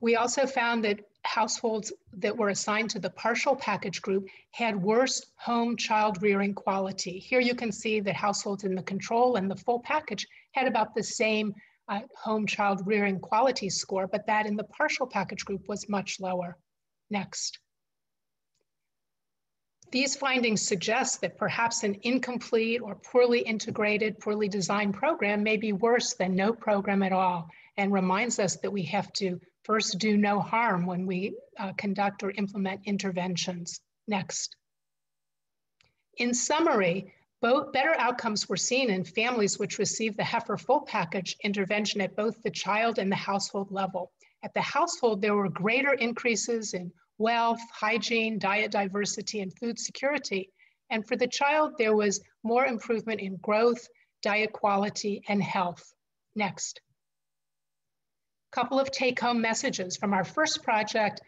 We also found that households that were assigned to the partial package group had worse home child rearing quality. Here you can see that households in the control and the full package had about the same uh, home child rearing quality score, but that in the partial package group was much lower. Next. These findings suggest that perhaps an incomplete or poorly integrated, poorly designed program may be worse than no program at all, and reminds us that we have to first, do no harm when we uh, conduct or implement interventions. Next. In summary, both better outcomes were seen in families which received the Heifer full package intervention at both the child and the household level. At the household, there were greater increases in wealth, hygiene, diet diversity, and food security. And for the child, there was more improvement in growth, diet quality, and health. Next. Couple of take-home messages from our first project.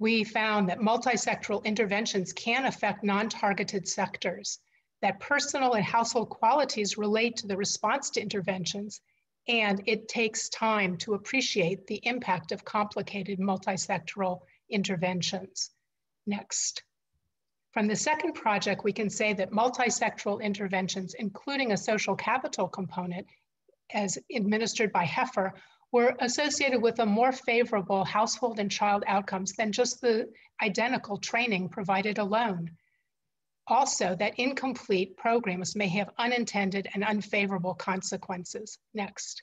We found that multisectoral interventions can affect non-targeted sectors, that personal and household qualities relate to the response to interventions, and it takes time to appreciate the impact of complicated multisectoral interventions. Next. From the second project, we can say that multisectoral interventions, including a social capital component as administered by Heifer, were associated with a more favorable household and child outcomes than just the identical training provided alone. Also, that incomplete programs may have unintended and unfavorable consequences. Next.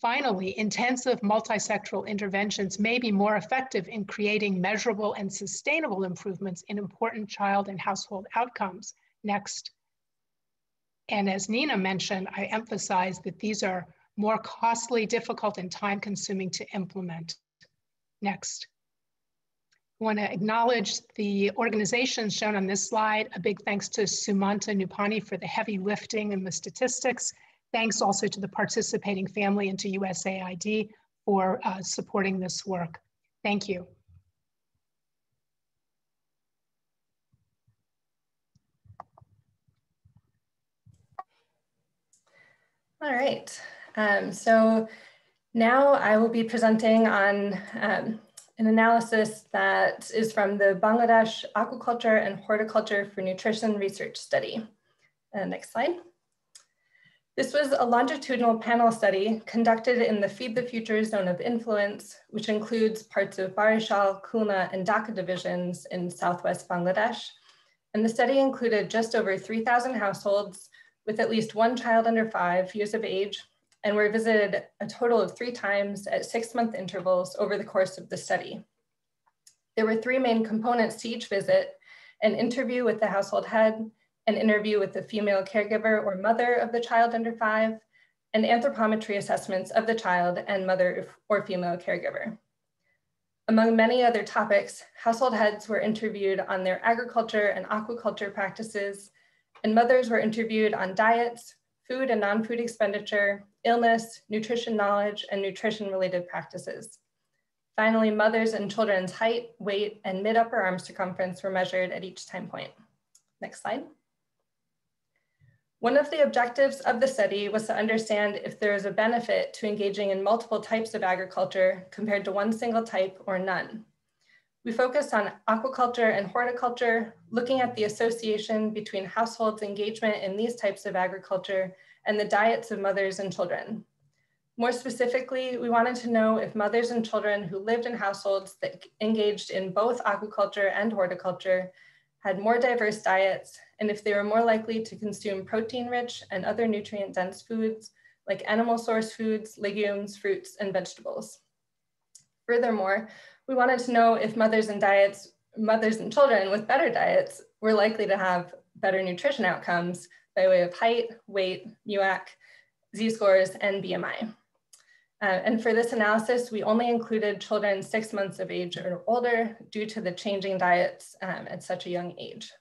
Finally, intensive multisectoral interventions may be more effective in creating measurable and sustainable improvements in important child and household outcomes. Next. And as Nina mentioned, I emphasize that these are more costly, difficult, and time-consuming to implement. Next. I want to acknowledge the organizations shown on this slide. A big thanks to Sumanta Neupane for the heavy lifting and the statistics. Thanks also to the participating family and to U S A I D for uh, supporting this work. Thank you. All right. Um, so now I will be presenting on um, an analysis that is from the Bangladesh Aquaculture and Horticulture for Nutrition Research Study. Uh, next slide. This was a longitudinal panel study conducted in the Feed the Future Zone of Influence, which includes parts of Barishal, Khulna, and Dhaka divisions in Southwest Bangladesh. And the study included just over three thousand households with at least one child under five years of age, and were visited a total of three times at six-month intervals over the course of the study. There were three main components to each visit: an interview with the household head, an interview with the female caregiver or mother of the child under five, and anthropometry assessments of the child and mother or female caregiver. Among many other topics, household heads were interviewed on their agriculture and aquaculture practices, and mothers were interviewed on diets, food and non-food expenditure, illness, nutrition knowledge, and nutrition-related practices. Finally, mothers' and children's height, weight, and mid-upper arm circumference were measured at each time point. Next slide. One of the objectives of the study was to understand if there is a benefit to engaging in multiple types of agriculture compared to one single type or none. We focused on aquaculture and horticulture, looking at the association between households' engagement in these types of agriculture and the diets of mothers and children. More specifically, we wanted to know if mothers and children who lived in households that engaged in both aquaculture and horticulture had more diverse diets, and if they were more likely to consume protein-rich and other nutrient-dense foods like animal source foods, legumes, fruits, and vegetables. Furthermore, we wanted to know if mothers and diets, mothers and children with better diets were likely to have better nutrition outcomes by way of height, weight, M U A C, Z-scores, and B M I. Uh, and for this analysis, we only included children six months of age or older due to the changing diets um, at such a young age.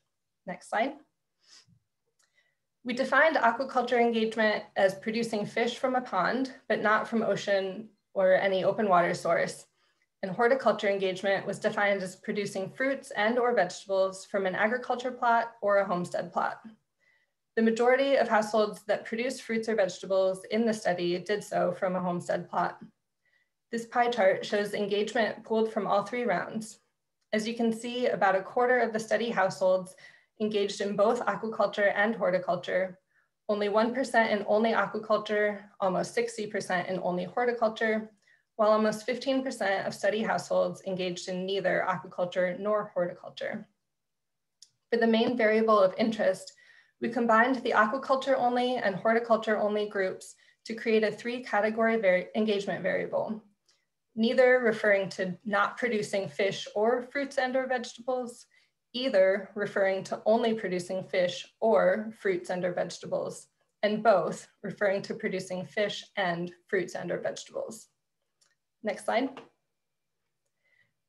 Next slide. We defined aquaculture engagement as producing fish from a pond, but not from ocean or any open water source. And horticulture engagement was defined as producing fruits and or vegetables from an agriculture plot or a homestead plot. The majority of households that produced fruits or vegetables in the study did so from a homestead plot. This pie chart shows engagement pulled from all three rounds. As you can see, about a quarter of the study households engaged in both aquaculture and horticulture, only one percent in only aquaculture, almost sixty percent in only horticulture, while almost fifteen percent of study households engaged in neither aquaculture nor horticulture. For the main variable of interest, we combined the aquaculture-only and horticulture-only groups to create a three-category vari- engagement variable, neither referring to not producing fish or fruits and or vegetables, either referring to only producing fish or fruits and or vegetables, and both referring to producing fish and fruits and or vegetables. Next slide.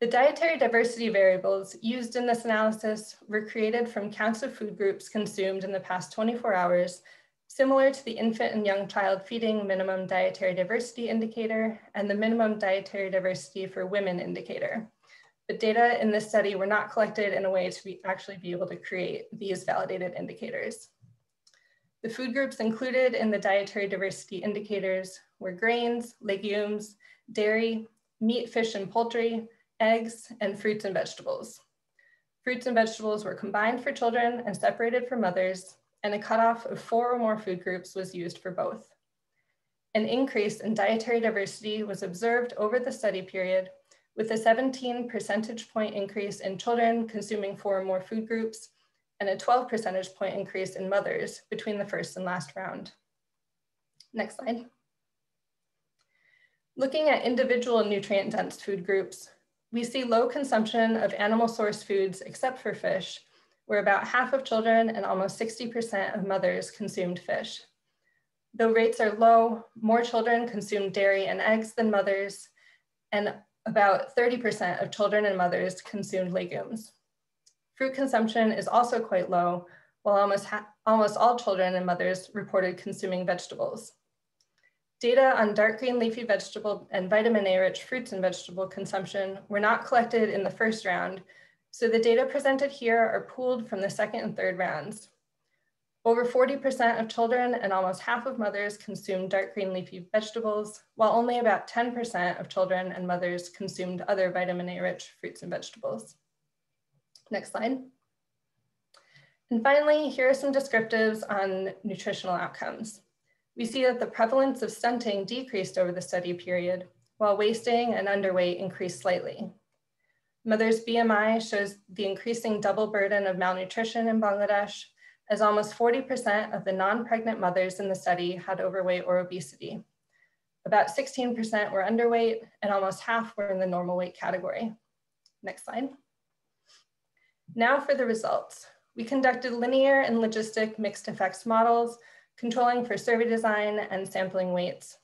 The dietary diversity variables used in this analysis were created from counts of food groups consumed in the past twenty-four hours, similar to the infant and young child feeding minimum dietary diversity indicator and the minimum dietary diversity for women indicator. The data in this study were not collected in a way to be actually be able to create these validated indicators. The food groups included in the dietary diversity indicators were grains, legumes, dairy, meat, fish and poultry, eggs, and fruits and vegetables. Fruits and vegetables were combined for children and separated for mothers, and a cutoff of four or more food groups was used for both. An increase in dietary diversity was observed over the study period, with a seventeen percentage point increase in children consuming four or more food groups and a twelve percentage point increase in mothers between the first and last round. Next slide. Looking at individual nutrient-dense food groups, we see low consumption of animal-source foods except for fish, where about half of children and almost sixty percent of mothers consumed fish. Though rates are low, more children consumed dairy and eggs than mothers, and about thirty percent of children and mothers consumed legumes. Fruit consumption is also quite low, while almost, almost all children and mothers reported consuming vegetables. Data on dark green leafy vegetable and vitamin A-rich fruits and vegetable consumption were not collected in the first round, so the data presented here are pooled from the second and third rounds. Over forty percent of children and almost half of mothers consumed dark green leafy vegetables, while only about ten percent of children and mothers consumed other vitamin A-rich fruits and vegetables. Next slide. And finally, here are some descriptives on nutritional outcomes. We see that the prevalence of stunting decreased over the study period, while wasting and underweight increased slightly. Mother's B M I shows the increasing double burden of malnutrition in Bangladesh, as almost forty percent of the non-pregnant mothers in the study had overweight or obesity. About sixteen percent were underweight, and almost half were in the normal weight category. Next slide. Now for the results. We conducted linear and logistic mixed effects models, controlling for survey design and sampling weights.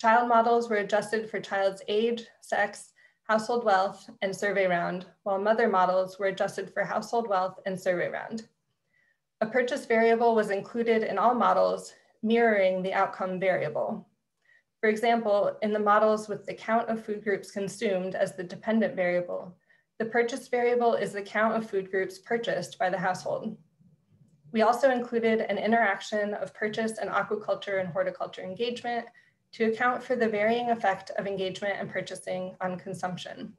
Child models were adjusted for child's age, sex, household wealth, and survey round, while mother models were adjusted for household wealth and survey round. A purchase variable was included in all models, mirroring the outcome variable. For example, in the models with the count of food groups consumed as the dependent variable, the purchase variable is the count of food groups purchased by the household. We also included an interaction of purchase and aquaculture and horticulture engagement to account for the varying effect of engagement and purchasing on consumption.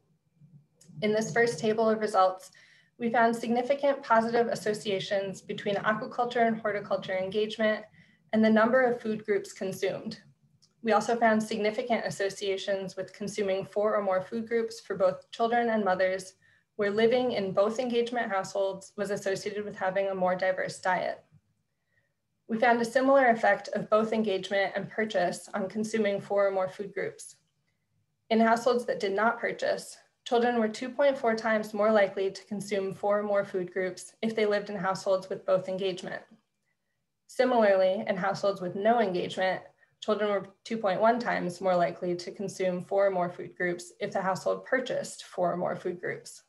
In this first table of results, we found significant positive associations between aquaculture and horticulture engagement and the number of food groups consumed. We also found significant associations with consuming four or more food groups for both children and mothers, where living in both engagement households was associated with having a more diverse diet. We found a similar effect of both engagement and purchase on consuming four or more food groups. In households that did not purchase, children were two point four times more likely to consume four or more food groups if they lived in households with both engagement. Similarly, in households with no engagement, children were two point one times more likely to consume four or more food groups if the household purchased four or more food groups.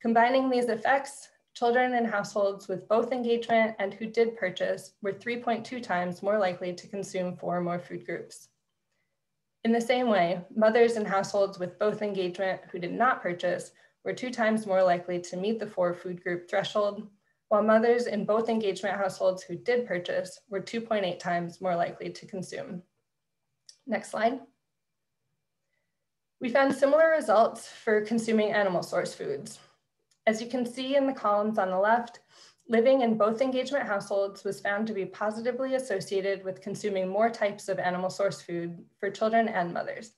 Combining these effects, children in households with both engagement and who did purchase were three point two times more likely to consume four or more food groups. In the same way, mothers in households with both engagement who did not purchase were two times more likely to meet the four food group threshold, while mothers in both engagement households who did purchase were two point eight times more likely to consume. Next slide. We found similar results for consuming animal source foods. As you can see in the columns on the left, living in both engagement households was found to be positively associated with consuming more types of animal source food for children and mothers.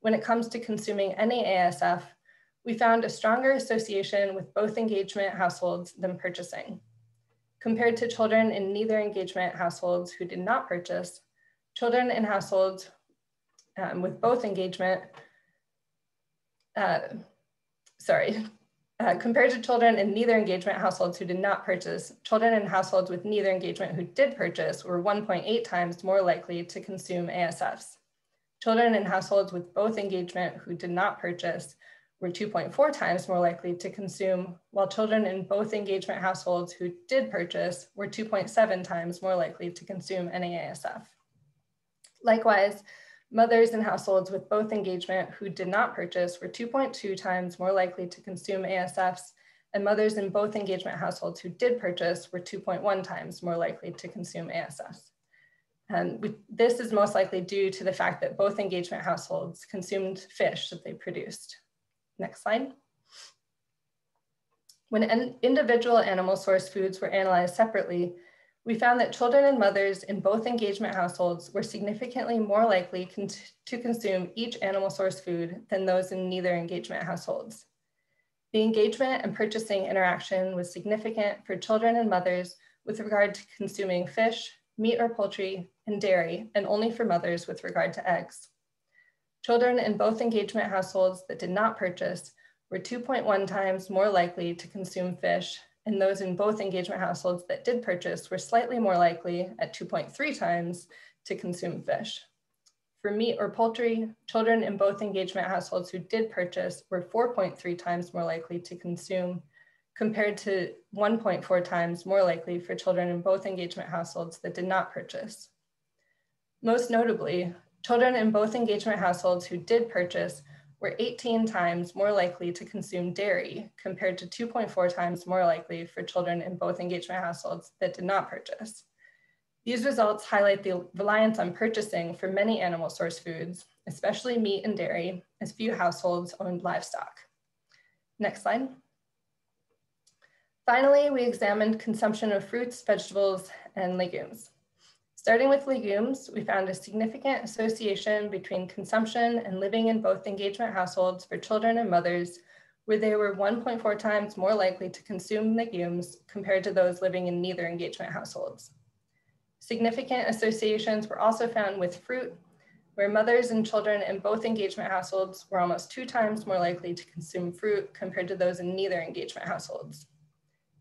When it comes to consuming any A S F, we found a stronger association with both engagement households than purchasing. Compared to children in neither engagement households who did not purchase, children in households um, with both engagement, uh, sorry, Uh, compared to children in neither engagement households who did not purchase, children in households with neither engagement who did purchase were one point eight times more likely to consume A S Fs. Children in households with both engagement who did not purchase were two point four times more likely to consume, while children in both engagement households who did purchase were two point seven times more likely to consume an A S F. Likewise, mothers in households with both engagement who did not purchase were two point two times more likely to consume A S Fs, and mothers in both engagement households who did purchase were two point one times more likely to consume A S Fs. Um, we, this is most likely due to the fact that both engagement households consumed fish that they produced. Next slide. When an individual animal source foods were analyzed separately, we found that children and mothers in both engagement households were significantly more likely con to consume each animal source food than those in neither engagement households. The engagement and purchasing interaction was significant for children and mothers with regard to consuming fish, meat or poultry, and dairy, and only for mothers with regard to eggs. Children in both engagement households that did not purchase were two point one times more likely to consume fish, and those in both engagement households that did purchase were slightly more likely at two point three times to consume fish. For meat or poultry, children in both engagement households who did purchase were four point three times more likely to consume, compared to one point four times more likely for children in both engagement households that did not purchase. Most notably, children in both engagement households who did purchase were eighteen times more likely to consume dairy, compared to two point four times more likely for children in both engagement households that did not purchase. These results highlight the reliance on purchasing for many animal source foods, especially meat and dairy, as few households owned livestock. Next slide. Finally, we examined consumption of fruits, vegetables, and legumes. Starting with legumes, we found a significant association between consumption and living in both engagement households for children and mothers, where they were one point four times more likely to consume legumes compared to those living in neither engagement households. Significant associations were also found with fruit, where mothers and children in both engagement households were almost two times more likely to consume fruit compared to those in neither engagement households.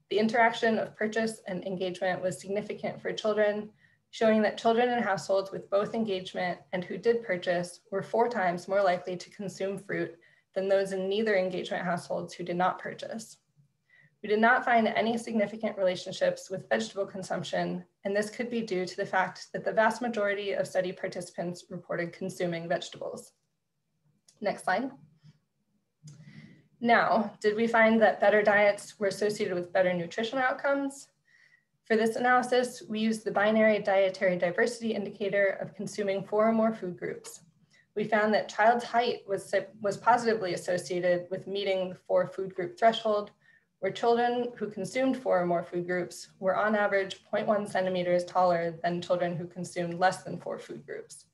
The interaction of purchase and engagement was significant for children, showing that children in households with both engagement and who did purchase were four times more likely to consume fruit than those in neither engagement households who did not purchase. We did not find any significant relationships with vegetable consumption, and this could be due to the fact that the vast majority of study participants reported consuming vegetables. Next slide. Now, did we find that better diets were associated with better nutrition outcomes? For this analysis, we used the binary dietary diversity indicator of consuming four or more food groups. We found that child's height was, was positively associated with meeting the four food group threshold, where children who consumed four or more food groups were on average zero point one centimeters taller than children who consumed less than four food groups.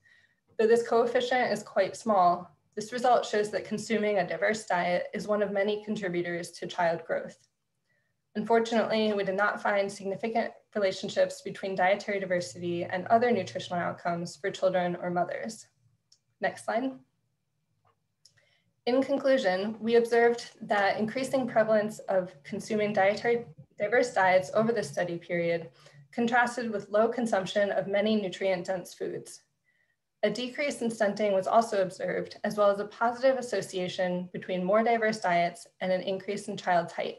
Though this coefficient is quite small, this result shows that consuming a diverse diet is one of many contributors to child growth. Unfortunately, we did not find significant relationships between dietary diversity and other nutritional outcomes for children or mothers. Next slide. In conclusion, we observed that increasing prevalence of consuming dietary diverse diets over the study period contrasted with low consumption of many nutrient-dense foods. A decrease in stunting was also observed, as well as a positive association between more diverse diets and an increase in child's height.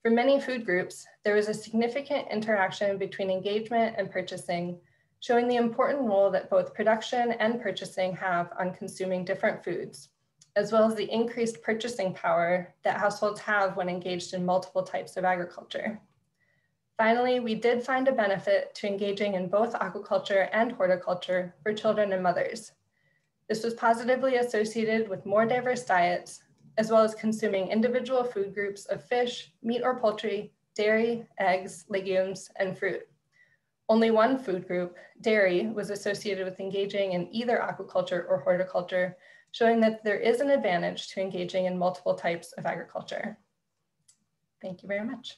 For many food groups, there was a significant interaction between engagement and purchasing, showing the important role that both production and purchasing have on consuming different foods, as well as the increased purchasing power that households have when engaged in multiple types of agriculture. Finally, we did find a benefit to engaging in both aquaculture and horticulture for children and mothers. This was positively associated with more diverse diets, as well as consuming individual food groups of fish, meat or poultry, dairy, eggs, legumes, and fruit. Only one food group, dairy, was associated with engaging in either aquaculture or horticulture, showing that there is an advantage to engaging in multiple types of agriculture. Thank you very much.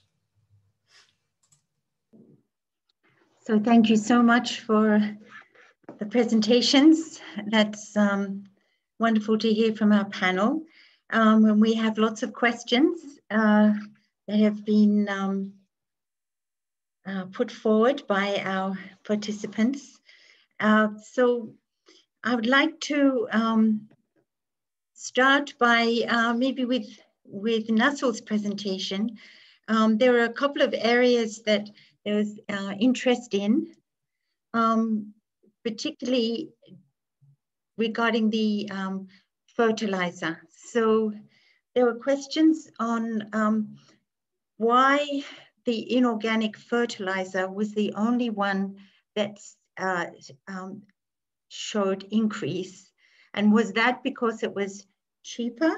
So thank you so much for the presentations. That's um, wonderful to hear from our panel. um, and we have lots of questions uh, that have been um, uh, put forward by our participants. Uh, so I would like to um, start by uh, maybe with, with Nasul's presentation. Um, there are a couple of areas that there was uh, interest in, um, particularly regarding the um, fertilizer. So there were questions on um, why the inorganic fertilizer was the only one that uh, um, showed increase. And was that because it was cheaper,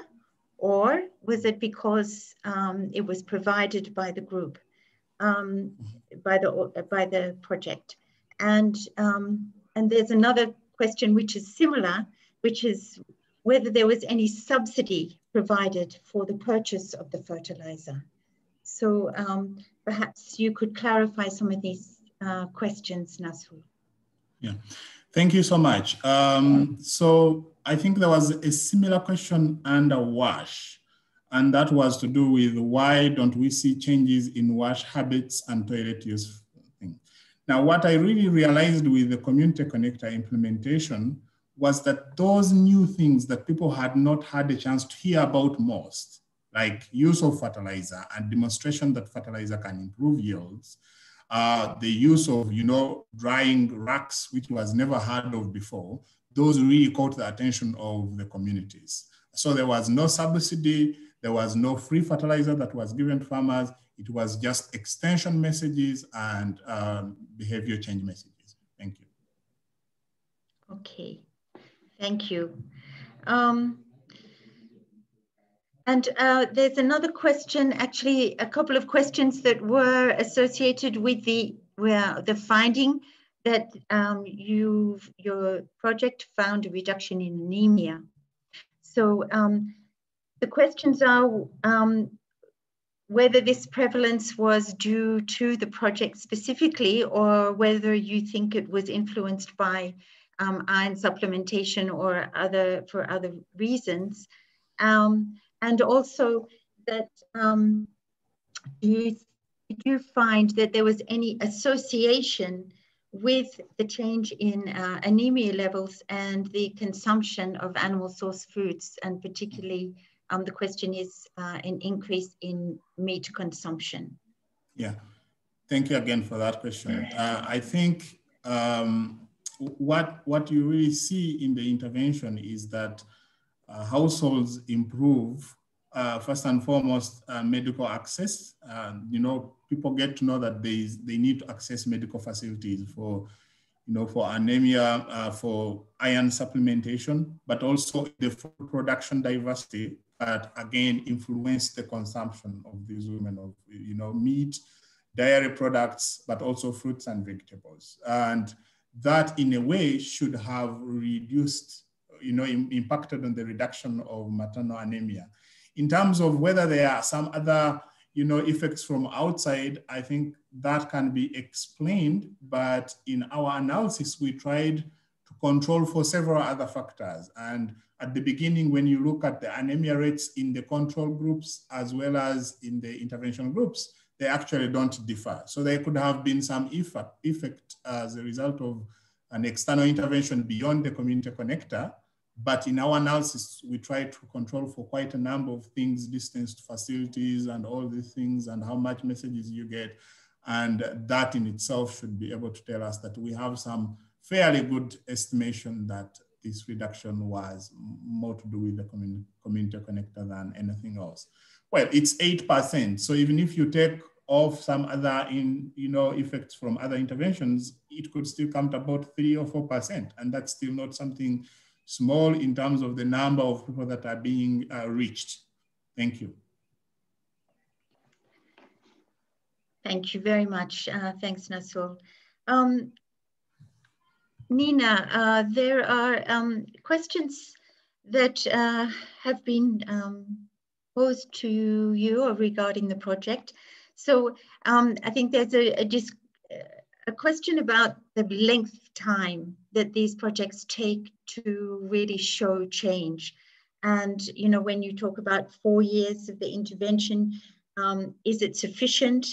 or was it because um, it was provided by the group, um, by the by the project? And um, and there's another question which is similar, which is whether there was any subsidy provided for the purchase of the fertilizer. So um, perhaps you could clarify some of these uh, questions, Nasul. Yeah, thank you so much. Um, so I think there was a similar question under W A S H, and that was to do with why don't we see changes in W A S H habits and toilet use. Now, what I really realized with the Community Connector implementation was that those new things that people had not had a chance to hear about most, like use of fertilizer and demonstration that fertilizer can improve yields, uh, the use of, you know, drying racks, which was never heard of before, those really caught the attention of the communities. So there was no subsidy, there was no free fertilizer that was given to farmers. It was just extension messages and um, behavior change messages. Thank you. Okay, thank you. Um, and uh, there's another question, actually a couple of questions that were associated with the, well, the finding that um, you've, your project found a reduction in anemia. So um, the questions are, um, whether this prevalence was due to the project specifically, or whether you think it was influenced by um, iron supplementation or other, for other reasons. Um, and also that, um, do you, did you find that there was any association with the change in uh, anemia levels and the consumption of animal source foods, and particularly Um, the question is uh, an increase in meat consumption. Yeah, thank you again for that question. Uh, I think um, what, what you really see in the intervention is that uh, households improve, uh, first and foremost, uh, medical access. Uh, you know, people get to know that they, they need to access medical facilities for, you know, for anemia, uh, for iron supplementation, but also the food production diversity that again influenced the consumption of these women of, you know, meat, dairy products, but also fruits and vegetables. And that in a way should have reduced, you know, im- impacted on the reduction of maternal anemia. In terms of whether there are some other, you know, effects from outside, I think that can be explained, but in our analysis, we tried to control for several other factors. And at the beginning, when you look at the anemia rates in the control groups, as well as in the intervention groups, they actually don't differ. So there could have been some effect, effect as a result of an external intervention beyond the community connector. But in our analysis, we try to control for quite a number of things, distance to facilities and all these things and how much messages you get. And that in itself should be able to tell us that we have some fairly good estimation that this reduction was more to do with the community, community connector than anything else. Well, it's eight percent. So even if you take off some other in, you know, effects from other interventions, it could still come to about three or four percent. And that's still not something small in terms of the number of people that are being uh, reached. Thank you. Thank you very much. Uh, thanks, Nasul. Um, Nina, uh, there are um, questions that uh, have been um, posed to you regarding the project. So um, I think there's a, a, a question about the length of time that these projects take to really show change. And, you know, when you talk about four years of the intervention, um, is it sufficient?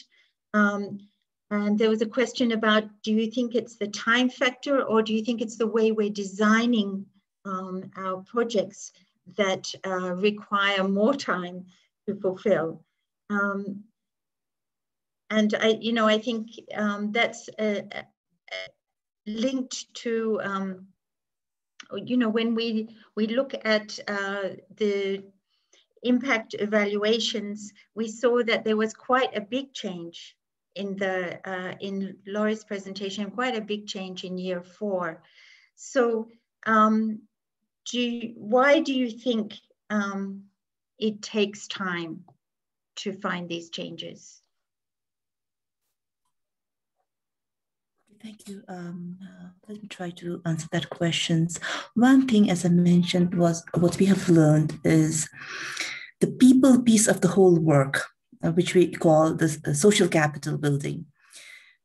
Um, and there was a question about, do you think it's the time factor, or do you think it's the way we're designing um, our projects that uh, require more time to fulfill? Um, and I, you know, I think um, that's uh, linked to, um, you know, when we, we look at uh, the impact evaluations, we saw that there was quite a big change in the, uh, in Laurie's presentation, quite a big change in year four. So um, do you, why do you think um, it takes time to find these changes? Thank you. Um, uh, let me try to answer that question. One thing, as I mentioned, was what we have learned is the people piece of the whole work, uh, which we call the uh, social capital building.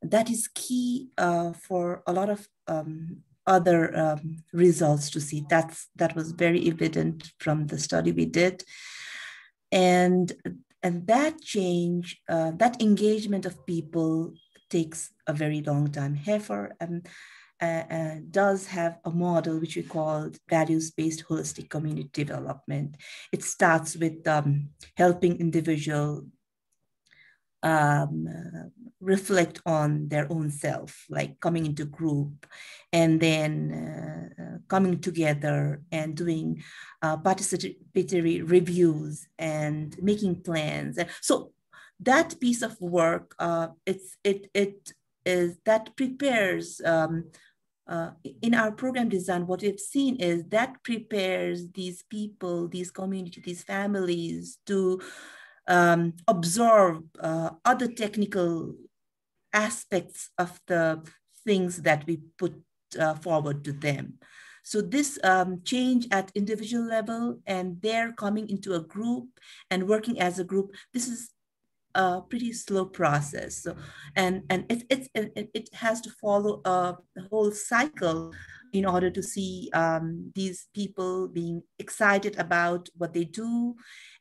That is key uh, for a lot of um, other um, results to see. That's, that was very evident from the study we did. And, and that change, uh, that engagement of people takes a very long time. Heifer um, uh, uh, does have a model which we call values-based holistic community development. It starts with um, helping individual um, uh, reflect on their own self, like coming into group and then uh, uh, coming together and doing uh, participatory reviews and making plans. So that piece of work, uh, it's, it, it is, that prepares, um, uh, in our program design, what we've seen is that prepares these people, these communities, these families to um, absorb uh, other technical aspects of the things that we put uh, forward to them. So this um, change at individual level and they're coming into a group and working as a group, this is a pretty slow process, so, and and it it it, it has to follow a whole cycle in order to see um, these people being excited about what they do,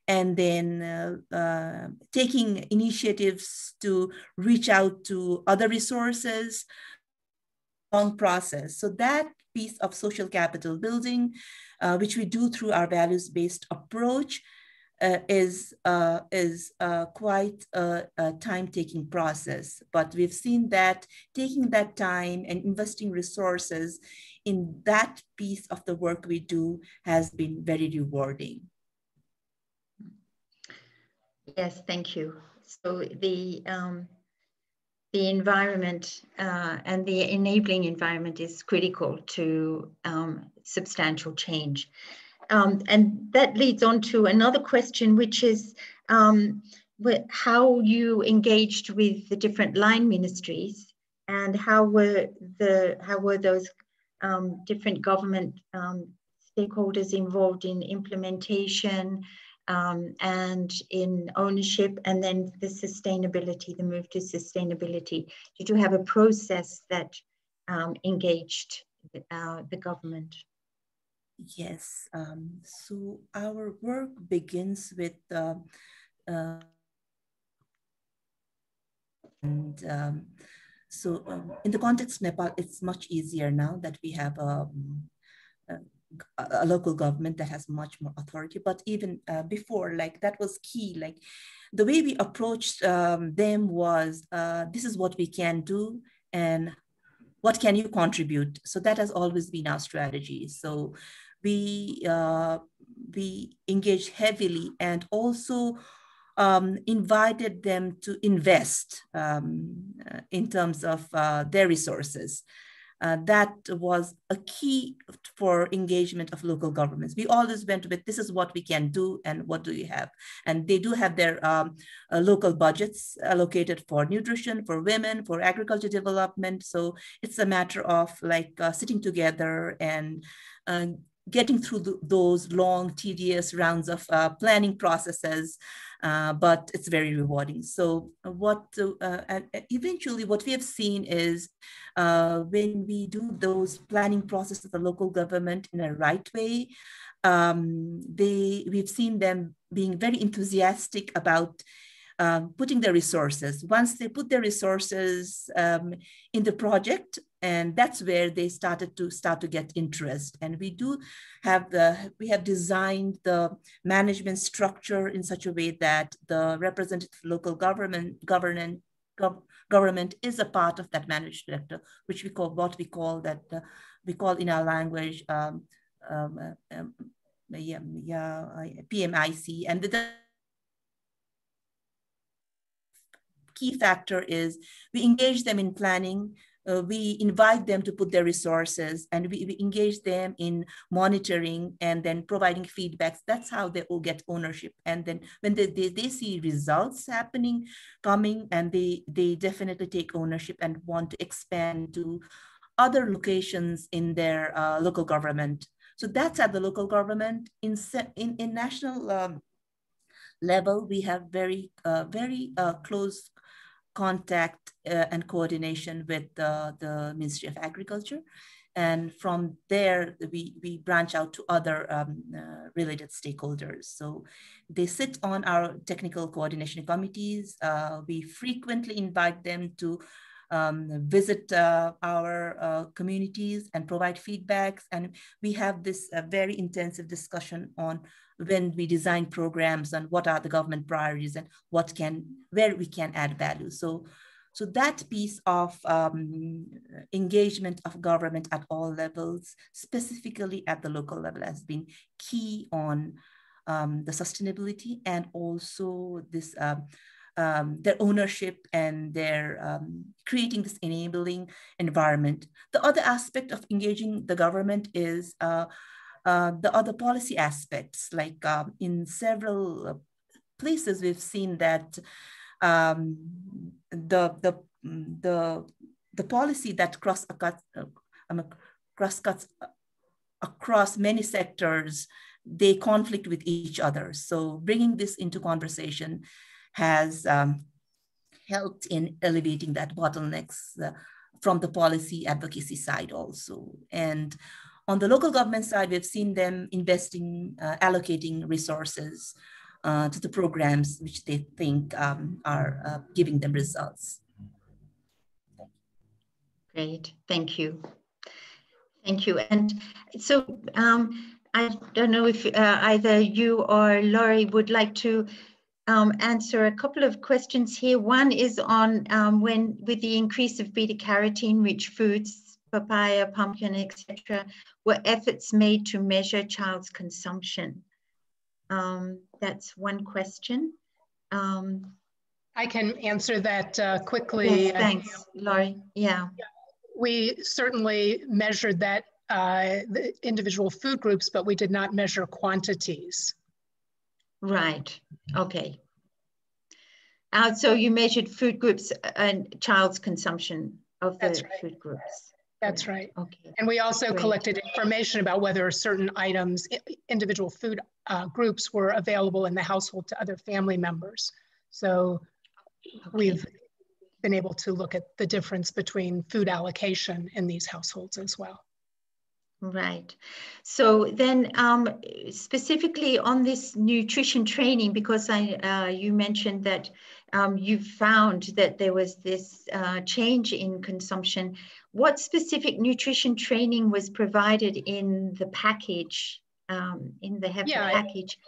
and then uh, uh, taking initiatives to reach out to other resources. Long process. So that piece of social capital building, uh, which we do through our values-based approach. Uh, is uh, is uh, quite a, a time-taking process, but we've seen that taking that time and investing resources in that piece of the work we do has been very rewarding. Yes, thank you. So the um, the environment uh, and the enabling environment is critical to um, substantial change. Um, and that leads on to another question, which is um, how you engaged with the different line ministries, and how were the how were those um, different government um, stakeholders involved in implementation um, and in ownership, and then the sustainability, the move to sustainability. Did you have a process that um, engaged the, uh, the government? Yes, um, so our work begins with uh, uh, and um, so um, in the context of Nepal, it's much easier now that we have um, a, a local government that has much more authority. But even uh, before, like that was key. Like the way we approached um, them was, uh, this is what we can do, and what can you contribute? So that has always been our strategy. So we uh, we engaged heavily and also um, invited them to invest um, in terms of uh, their resources. Uh, that was a key for engagement of local governments. We always went with, this is what we can do and what do you have? And they do have their um, uh, local budgets allocated for nutrition, for women, for agriculture development. So it's a matter of like uh, sitting together and uh, getting through th those long, tedious rounds of uh, planning processes, uh, but it's very rewarding. So what uh, uh, eventually what we have seen is uh, when we do those planning processes of the local government in a right way, um, they, we've seen them being very enthusiastic about uh, putting their resources. Once they put their resources um, in the project, and that's where they started to start to get interest. And we do have the, we have designed the management structure in such a way that the representative local government governance gov, government is a part of that managed sector, which we call what we call that uh, we call in our language um, um, um, yeah, yeah, P M I C. And the key factor is we engage them in planning. Uh, we invite them to put their resources, and we, we engage them in monitoring and then providing feedbacks. That's how they all get ownership. And then when they, they, they see results happening, coming, and they, they definitely take ownership and want to expand to other locations in their uh, local government. So that's at the local government. In, in, in national um, level, we have very, uh, very uh, close contact uh, and coordination with uh, the Ministry of Agriculture. And from there, we, we branch out to other um, uh, related stakeholders. So they sit on our technical coordination committees. Uh, we frequently invite them to um, visit uh, our uh, communities and provide feedbacks. And we have this uh, very intensive discussion on when we design programs and what are the government priorities and what can, where we can add value. So, so that piece of um, engagement of government at all levels, specifically at the local level, has been key on um, the sustainability and also this, um, um, their ownership and their um, creating this enabling environment. The other aspect of engaging the government is uh, Uh, the other policy aspects, like um, in several places, we've seen that um, the, the, the, the policy that cross, uh, um, cross cuts across many sectors, they conflict with each other. So bringing this into conversation has um, helped in alleviating that bottlenecks uh, from the policy advocacy side also. And on the local government side, we've seen them investing, uh, allocating resources uh, to the programs which they think um, are uh, giving them results. Great, thank you. Thank you. And so um, I don't know if uh, either you or Laurie would like to um, answer a couple of questions here. One is on um, when, with the increase of beta-carotene-rich foods, papaya, pumpkin, et cetera, were efforts made to measure child's consumption? Um, that's one question. Um, I can answer that uh, quickly. Yes, thanks, uh, Laurie. Yeah. We certainly measured that uh, the individual food groups, but we did not measure quantities. Right. Okay. Uh, so you measured food groups and child's consumption of the right. food groups. That's right. Okay. And we also Great. collected information about whether certain items, individual food uh, groups were available in the household to other family members. So okay. we've been able to look at the difference between food allocation in these households as well. Right. So then um, specifically on this nutrition training, because I, uh, you mentioned that um, you found that there was this uh, change in consumption, what specific nutrition training was provided in the package, um, in the Heifer yeah, package,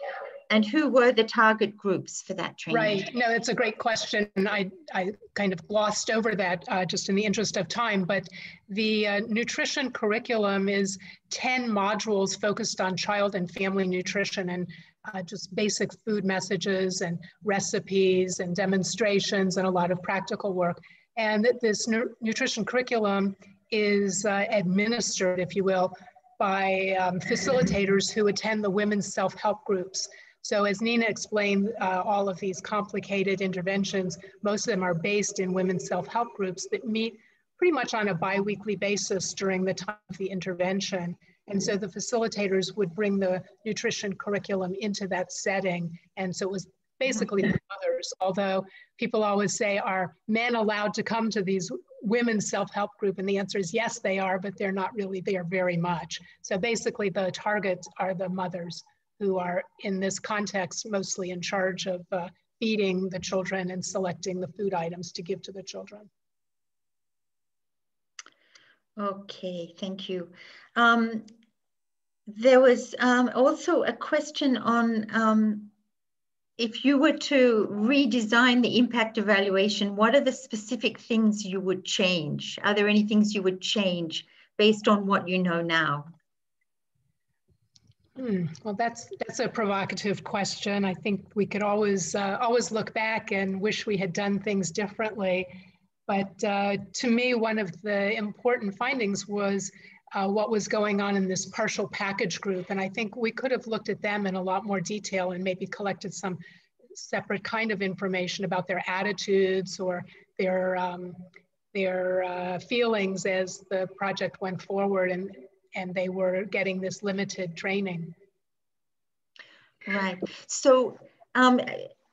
and who were the target groups for that training? Right. No, that's a great question. I, I kind of glossed over that uh, just in the interest of time, but the uh, nutrition curriculum is ten modules focused on child and family nutrition, and uh, just basic food messages and recipes and demonstrations and a lot of practical work. And this nu nutrition curriculum is uh, administered, if you will, by um, facilitators who attend the women's self-help groups. So as Nina explained, uh, all of these complicated interventions, most of them are based in women's self-help groups that meet pretty much on a bi-weekly basis during the time of the intervention. And so the facilitators would bring the nutrition curriculum into that setting. And so it was basically mothers, although people always say, are men allowed to come to these women's self-help group? And the answer is yes, they are, but they're not really there very much. So basically the targets are the mothers who are in this context mostly in charge of uh, feeding the children and selecting the food items to give to the children. Okay, thank you. Um, there was um, also a question on um, if you were to redesign the impact evaluation, what are the specific things you would change? Are there any things you would change based on what you know now? Hmm. Well, that's that's a provocative question. I think we could always uh, always look back and wish we had done things differently. But uh, to me, one of the important findings was uh, what was going on in this partial package group. And I think we could have looked at them in a lot more detail and maybe collected some separate kind of information about their attitudes or their, um, their uh, feelings as the project went forward and, and they were getting this limited training. Right. So, um,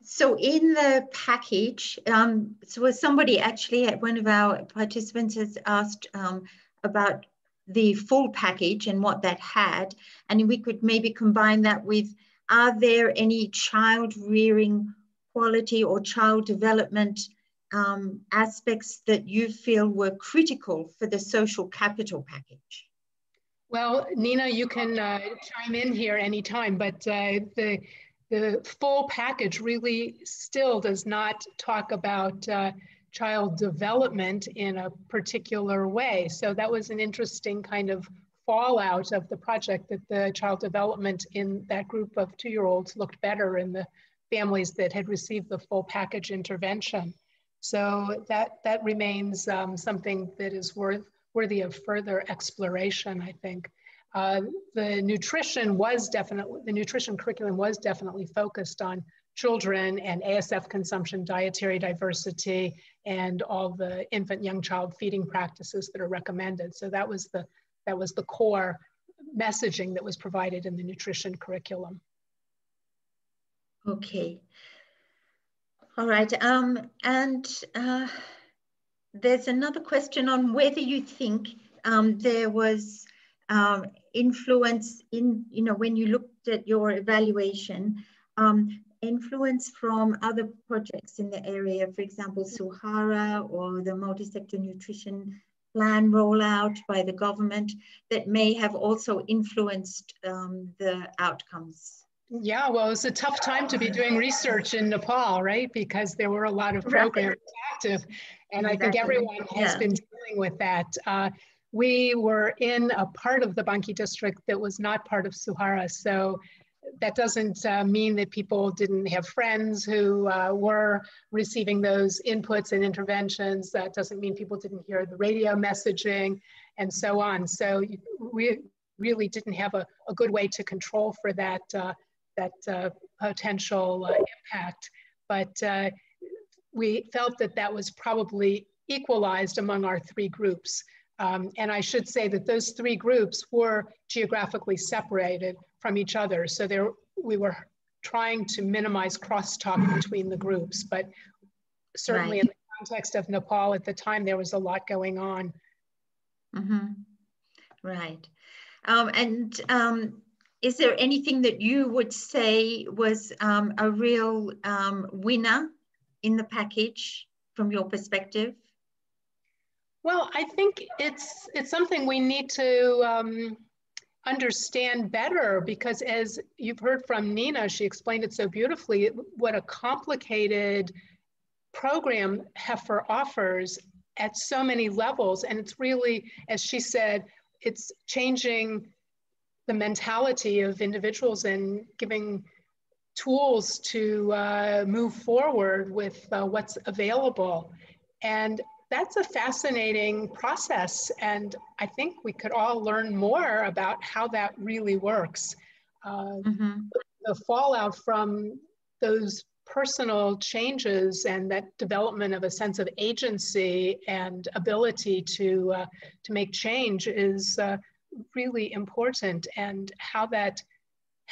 So in the package, um, so somebody actually, one of our participants has asked um, about the full package and what that had, and we could maybe combine that with, are there any child rearing quality or child development um, aspects that you feel were critical for the social capital package? Well, Nina, you can uh, chime in here anytime, but uh, the The full package really still does not talk about uh, child development in a particular way. So that was an interesting kind of fallout of the project, that the child development in that group of two-year-olds looked better in the families that had received the full package intervention. So that, that remains um, something that is worth, worthy of further exploration, I think. Uh, the nutrition was definitely, the nutrition curriculum was definitely focused on children and A S F consumption, dietary diversity, and all the infant young child feeding practices that are recommended. So that was the, that was the core messaging that was provided in the nutrition curriculum. Okay. All right. Um, and uh, there's another question on whether you think um, there was Um, influence in, you know, when you looked at your evaluation, um, influence from other projects in the area, for example, Suaahara or the multi-sector nutrition plan rollout by the government that may have also influenced um, the outcomes. Yeah, well, it's a tough time to be doing research in Nepal, right? Because there were a lot of programs right. active. And exactly. I think everyone has yeah. been dealing with that. Uh, We were in a part of the Banke district that was not part of Suaahara, so that doesn't uh, mean that people didn't have friends who uh, were receiving those inputs and interventions. That doesn't mean people didn't hear the radio messaging and so on. So we really didn't have a, a good way to control for that, uh, that uh, potential uh, impact, but uh, we felt that that was probably equalized among our three groups. Um, and I should say that those three groups were geographically separated from each other. So there, we were trying to minimize crosstalk between the groups, but certainly right. in the context of Nepal at the time, there was a lot going on. Mm-hmm. Right. Um, and um, is there anything that you would say was um, a real um, winner in the package from your perspective? Well, I think it's it's something we need to um, understand better, because as you've heard from Nina, she explained it so beautifully, what a complicated program Heifer offers at so many levels. And it's really, as she said, it's changing the mentality of individuals and giving tools to uh, move forward with uh, what's available. And that's a fascinating process, and I think we could all learn more about how that really works. Uh, mm-hmm. The fallout from those personal changes and that development of a sense of agency and ability to, uh, to make change is uh, really important, and how that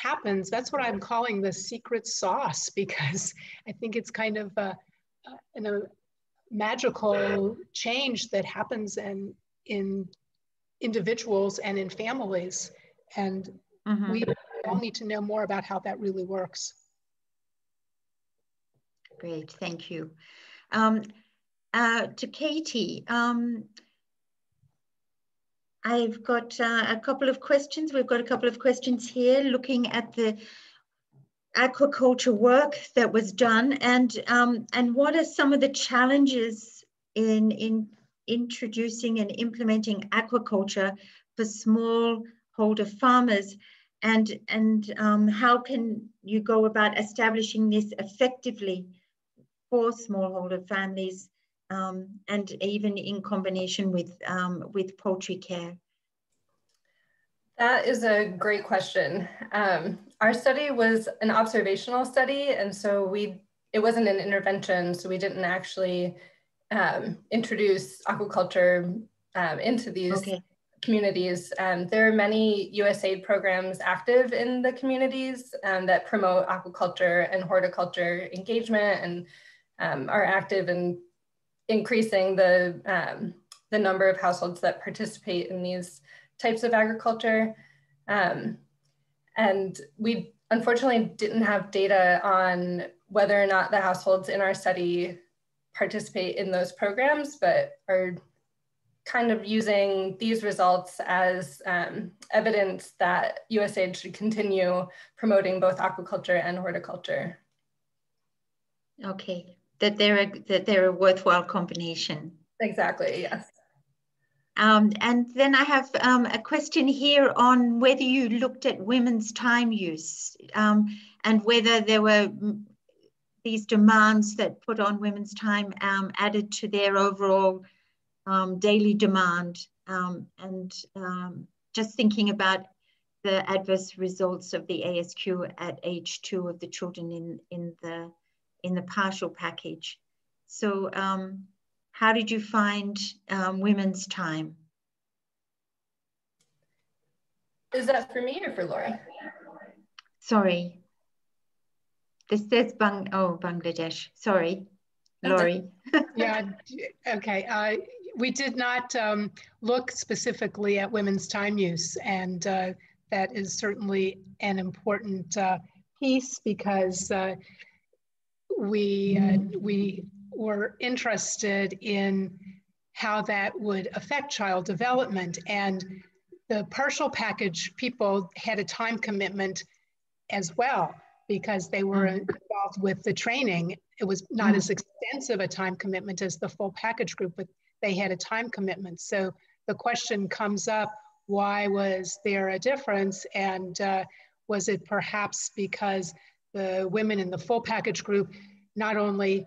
happens, that's what I'm calling the secret sauce, because I think it's kind of a, a, an, a magical change that happens in, in individuals and in families. And mm-hmm. we all need to know more about how that really works. Great, thank you. Um, uh, to Katie, um, I've got uh, a couple of questions. We've got a couple of questions here looking at the aquaculture work that was done, and um, and what are some of the challenges in, in introducing and implementing aquaculture for smallholder farmers, and, and um, how can you go about establishing this effectively for smallholder families, um, and even in combination with, um, with poultry care? That is a great question. Um, our study was an observational study, and so we it wasn't an intervention, so we didn't actually um, introduce aquaculture um, into these okay. communities. Um, there are many U S A I D programs active in the communities um, that promote aquaculture and horticulture engagement, and um, are active in increasing the, um, the number of households that participate in these types of agriculture. Um, and we unfortunately didn't have data on whether or not the households in our study participate in those programs, but are kind of using these results as um, evidence that U S A I D should continue promoting both aquaculture and horticulture. Okay, that they're a, that they're a worthwhile combination. Exactly, yes. Um, and then I have um, a question here on whether you looked at women's time use um, and whether there were these demands that put on women's time um, added to their overall um, daily demand, um, and um, just thinking about the adverse results of the A S Q at age two of the children in, in, the, in the partial package. So, um, how did you find um, women's time? Is that for me or for Laurie? Sorry. This says Bang oh, Bangladesh. Sorry, Laurie. Yeah, okay. Uh, we did not um, look specifically at women's time use, and uh, that is certainly an important uh, piece, because uh, we, uh, we, were interested in how that would affect child development. And the partial package people had a time commitment as well, because they were involved with the training. It was not as extensive a time commitment as the full package group, but they had a time commitment. So the question comes up, why was there a difference? And uh, was it perhaps because the women in the full package group not only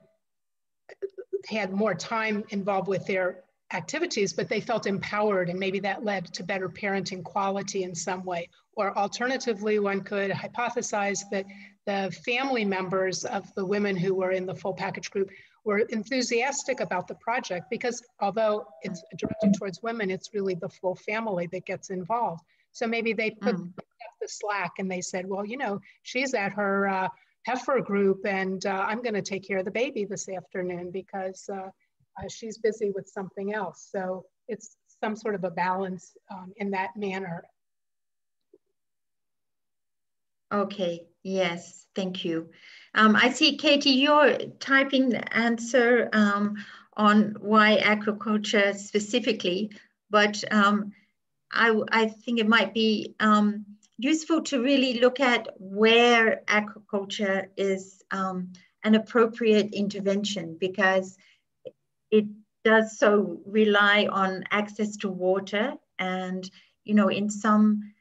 had more time involved with their activities, but they felt empowered, and maybe that led to better parenting quality in some way? Or alternatively, one could hypothesize that the family members of the women who were in the full package group were enthusiastic about the project, because although it's directed towards women, it's really the full family that gets involved. So maybe they put mm. up the slack, and they said, well, you know, she's at her uh, heifer group, and uh, I'm going to take care of the baby this afternoon because uh, uh, she's busy with something else. So it's some sort of a balance um, in that manner. Okay, yes, thank you. Um, I see, Katie, you're typing the answer um, on why agriculture specifically, but um, I, I think it might be um, useful to really look at where aquaculture is um, an appropriate intervention, because it does so rely on access to water. And, you know, in some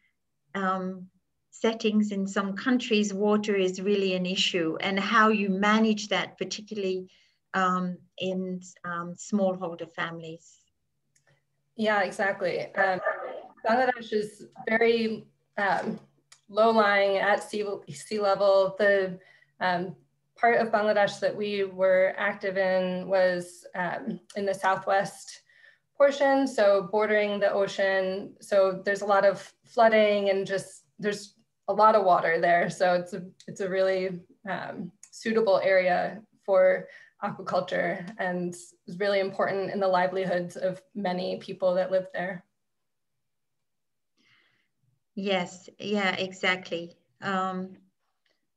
um, settings, in some countries, water is really an issue, and how you manage that, particularly um, in um, smallholder families. Yeah, exactly. Um, Bangladesh is very Um, low-lying at sea, sea level. The um, part of Bangladesh that we were active in was um, in the southwest portion, so bordering the ocean. So there's a lot of flooding, and just there's a lot of water there. So it's a, it's a really um, suitable area for aquaculture and is really important in the livelihoods of many people that live there. Yes, yeah, exactly. Um,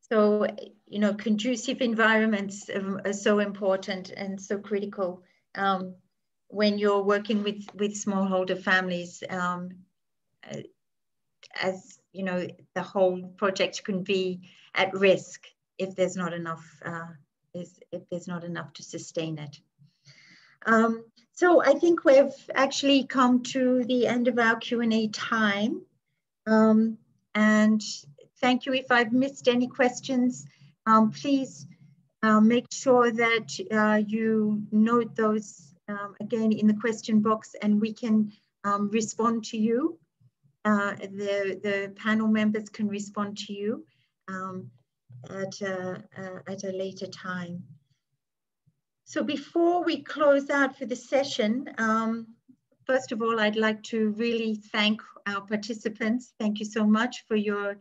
so, you know, conducive environments are so important and so critical um, when you're working with, with smallholder families. Um, as you know, the whole project can be at risk if there's not enough, uh, is, if there's not enough to sustain it. Um, so I think we've actually come to the end of our Q and A time. Um, and thank you. If I've missed any questions, um, please uh, make sure that uh, you note those um, again in the question box, and we can um, respond to you. Uh, the, the panel members can respond to you um, at, uh, uh, at a later time. So before we close out for the session, um, first of all, I'd like to really thank our participants. Thank you so much for your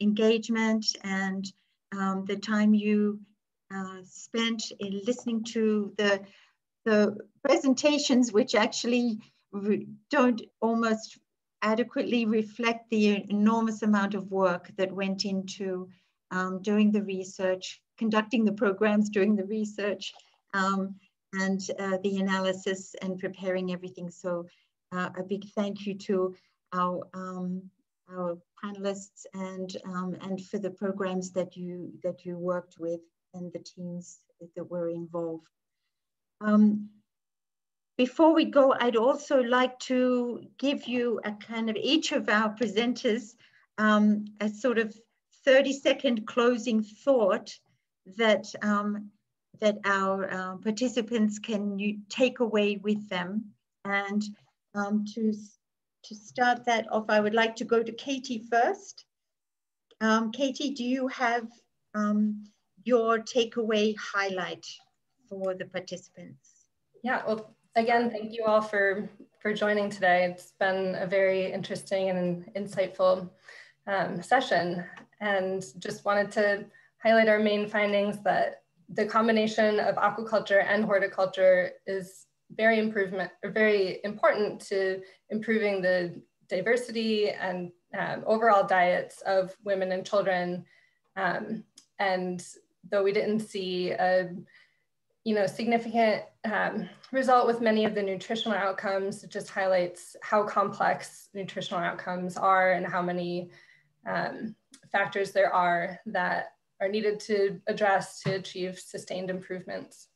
engagement and um, the time you uh, spent in listening to the, the presentations, which actually don't almost adequately reflect the enormous amount of work that went into um, doing the research, conducting the programs, doing the research, um, and uh, the analysis and preparing everything. So uh, a big thank you to our, um, our panelists and, um, and for the programs that you, that you worked with and the teams that were involved. Um, Before we go, I'd also like to give you a kind of each of our presenters um, a sort of thirty second closing thought that, um, that our uh, participants can you take away with them. And um, to, to start that off, I would like to go to Katie first. Um, Katie, do you have um, your takeaway highlight for the participants? Yeah. Well, again, thank you all for, for joining today. It's been a very interesting and insightful um, session, and just wanted to highlight our main findings that the combination of aquaculture and horticulture is very, improvement, or very important to improving the diversity and um, overall diets of women and children. Um, and though we didn't see a you know, significant um, result with many of the nutritional outcomes, it just highlights how complex nutritional outcomes are and how many um, factors there are that are needed to address to achieve sustained improvements.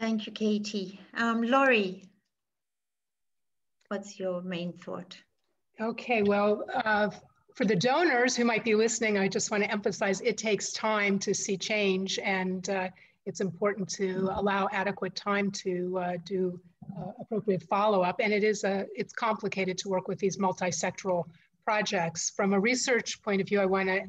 Thank you, Katie. Um, Laurie, what's your main thought? Okay, well, uh, for the donors who might be listening, I just want to emphasize it takes time to see change, and uh, it's important to allow adequate time to uh, do uh, appropriate follow-up. And it is a, it's complicated to work with these multi-sectoral projects. From a research point of view, I want to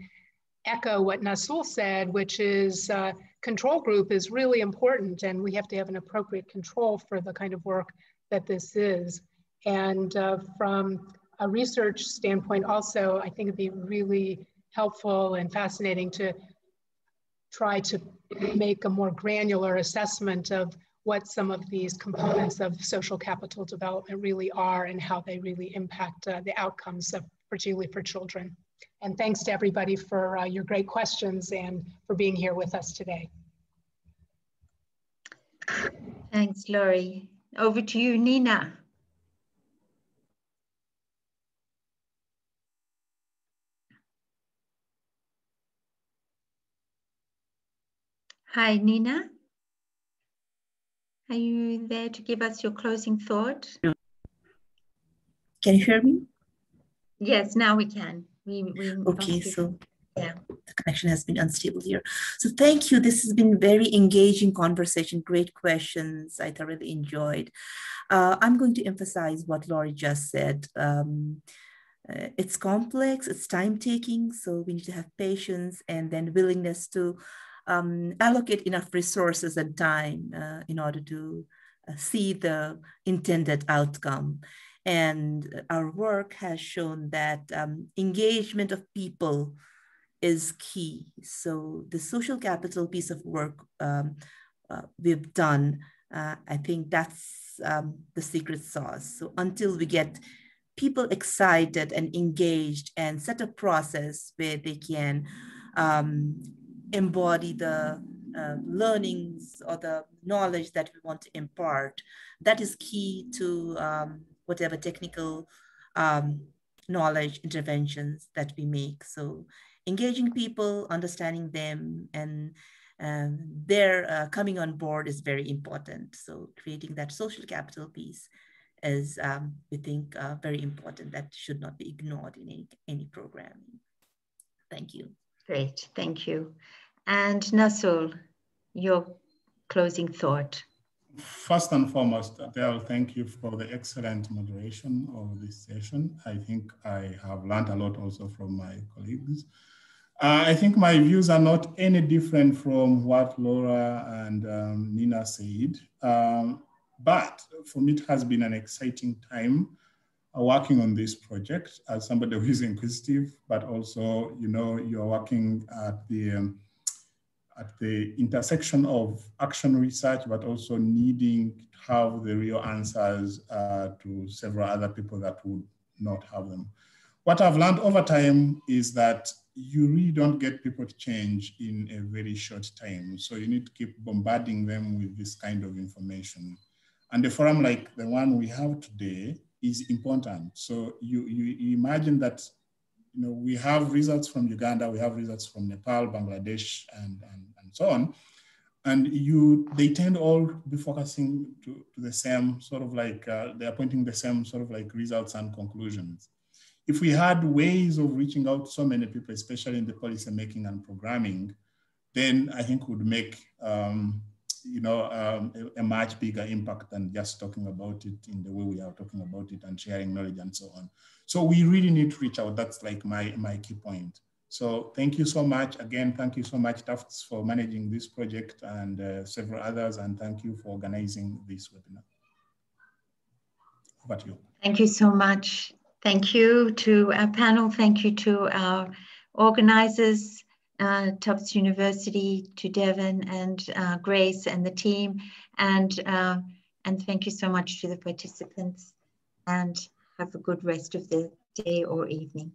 echo what Nasul said, which is uh, control group is really important, and we have to have an appropriate control for the kind of work that this is. And uh, from a research standpoint also, I think it'd be really helpful and fascinating to try to make a more granular assessment of what some of these components of social capital development really are and how they really impact uh, the outcomes, of, particularly for children. And thanks to everybody for uh, your great questions and for being here with us today. Thanks, Laurie. Over to you, Nina. Hi, Nina. Are you there to give us your closing thought? Can you hear me? Yes, now we can. We, we okay, so yeah, the connection has been unstable here. So thank you. This has been very engaging conversation, great questions. I thoroughly enjoyed. Uh, I'm going to emphasize what Laurie just said. Um, Uh, it's complex, it's time-taking, so we need to have patience and then willingness to um, allocate enough resources and time uh, in order to uh, see the intended outcome. And our work has shown that um, engagement of people is key. So the social capital piece of work um, uh, we've done, uh, I think that's um, the secret sauce. So until we get people excited and engaged and set a process where they can um, embody the uh, learnings or the knowledge that we want to impart, that is key to um, whatever technical um, knowledge interventions that we make. So engaging people, understanding them, and um, their uh, coming on board is very important. So creating that social capital piece is, um, we think, uh, very important. That should not be ignored in any, any programming. Thank you. Great, thank you. And Nasul, your closing thought. First and foremost, Dale, thank you for the excellent moderation of this session. I think I have learned a lot also from my colleagues. Uh, I think my views are not any different from what Laura and um, Nina said, um, but for me it has been an exciting time uh, working on this project as somebody who is inquisitive, but also, you know, you're working at the um, at the intersection of action research, but also needing to have the real answers uh, to several other people that would not have them. What I've learned over time is that you really don't get people to change in a very short time. So you need to keep bombarding them with this kind of information. And a forum like the one we have today is important. So you, you imagine that, you know, we have results from Uganda, we have results from Nepal, Bangladesh, and, and, and so on. And you, they tend all to be focusing to, to the same sort of like, uh, they're pointing the same sort of like results and conclusions. If we had ways of reaching out to so many people, especially in the policy making and programming, then I think would make, um, you know, um, a, a much bigger impact than just talking about it in the way we are talking about it and sharing knowledge and so on. So we really need to reach out. That's like my, my key point. So thank you so much. Again, thank you so much, Tufts, for managing this project and uh, several others. And thank you for organizing this webinar. Over to you. Thank you so much. Thank you to our panel. Thank you to our organizers, uh, Tufts University, to Devin and uh, Grace and the team. And, uh, and thank you so much to the participants. And have a good rest of the day or evening.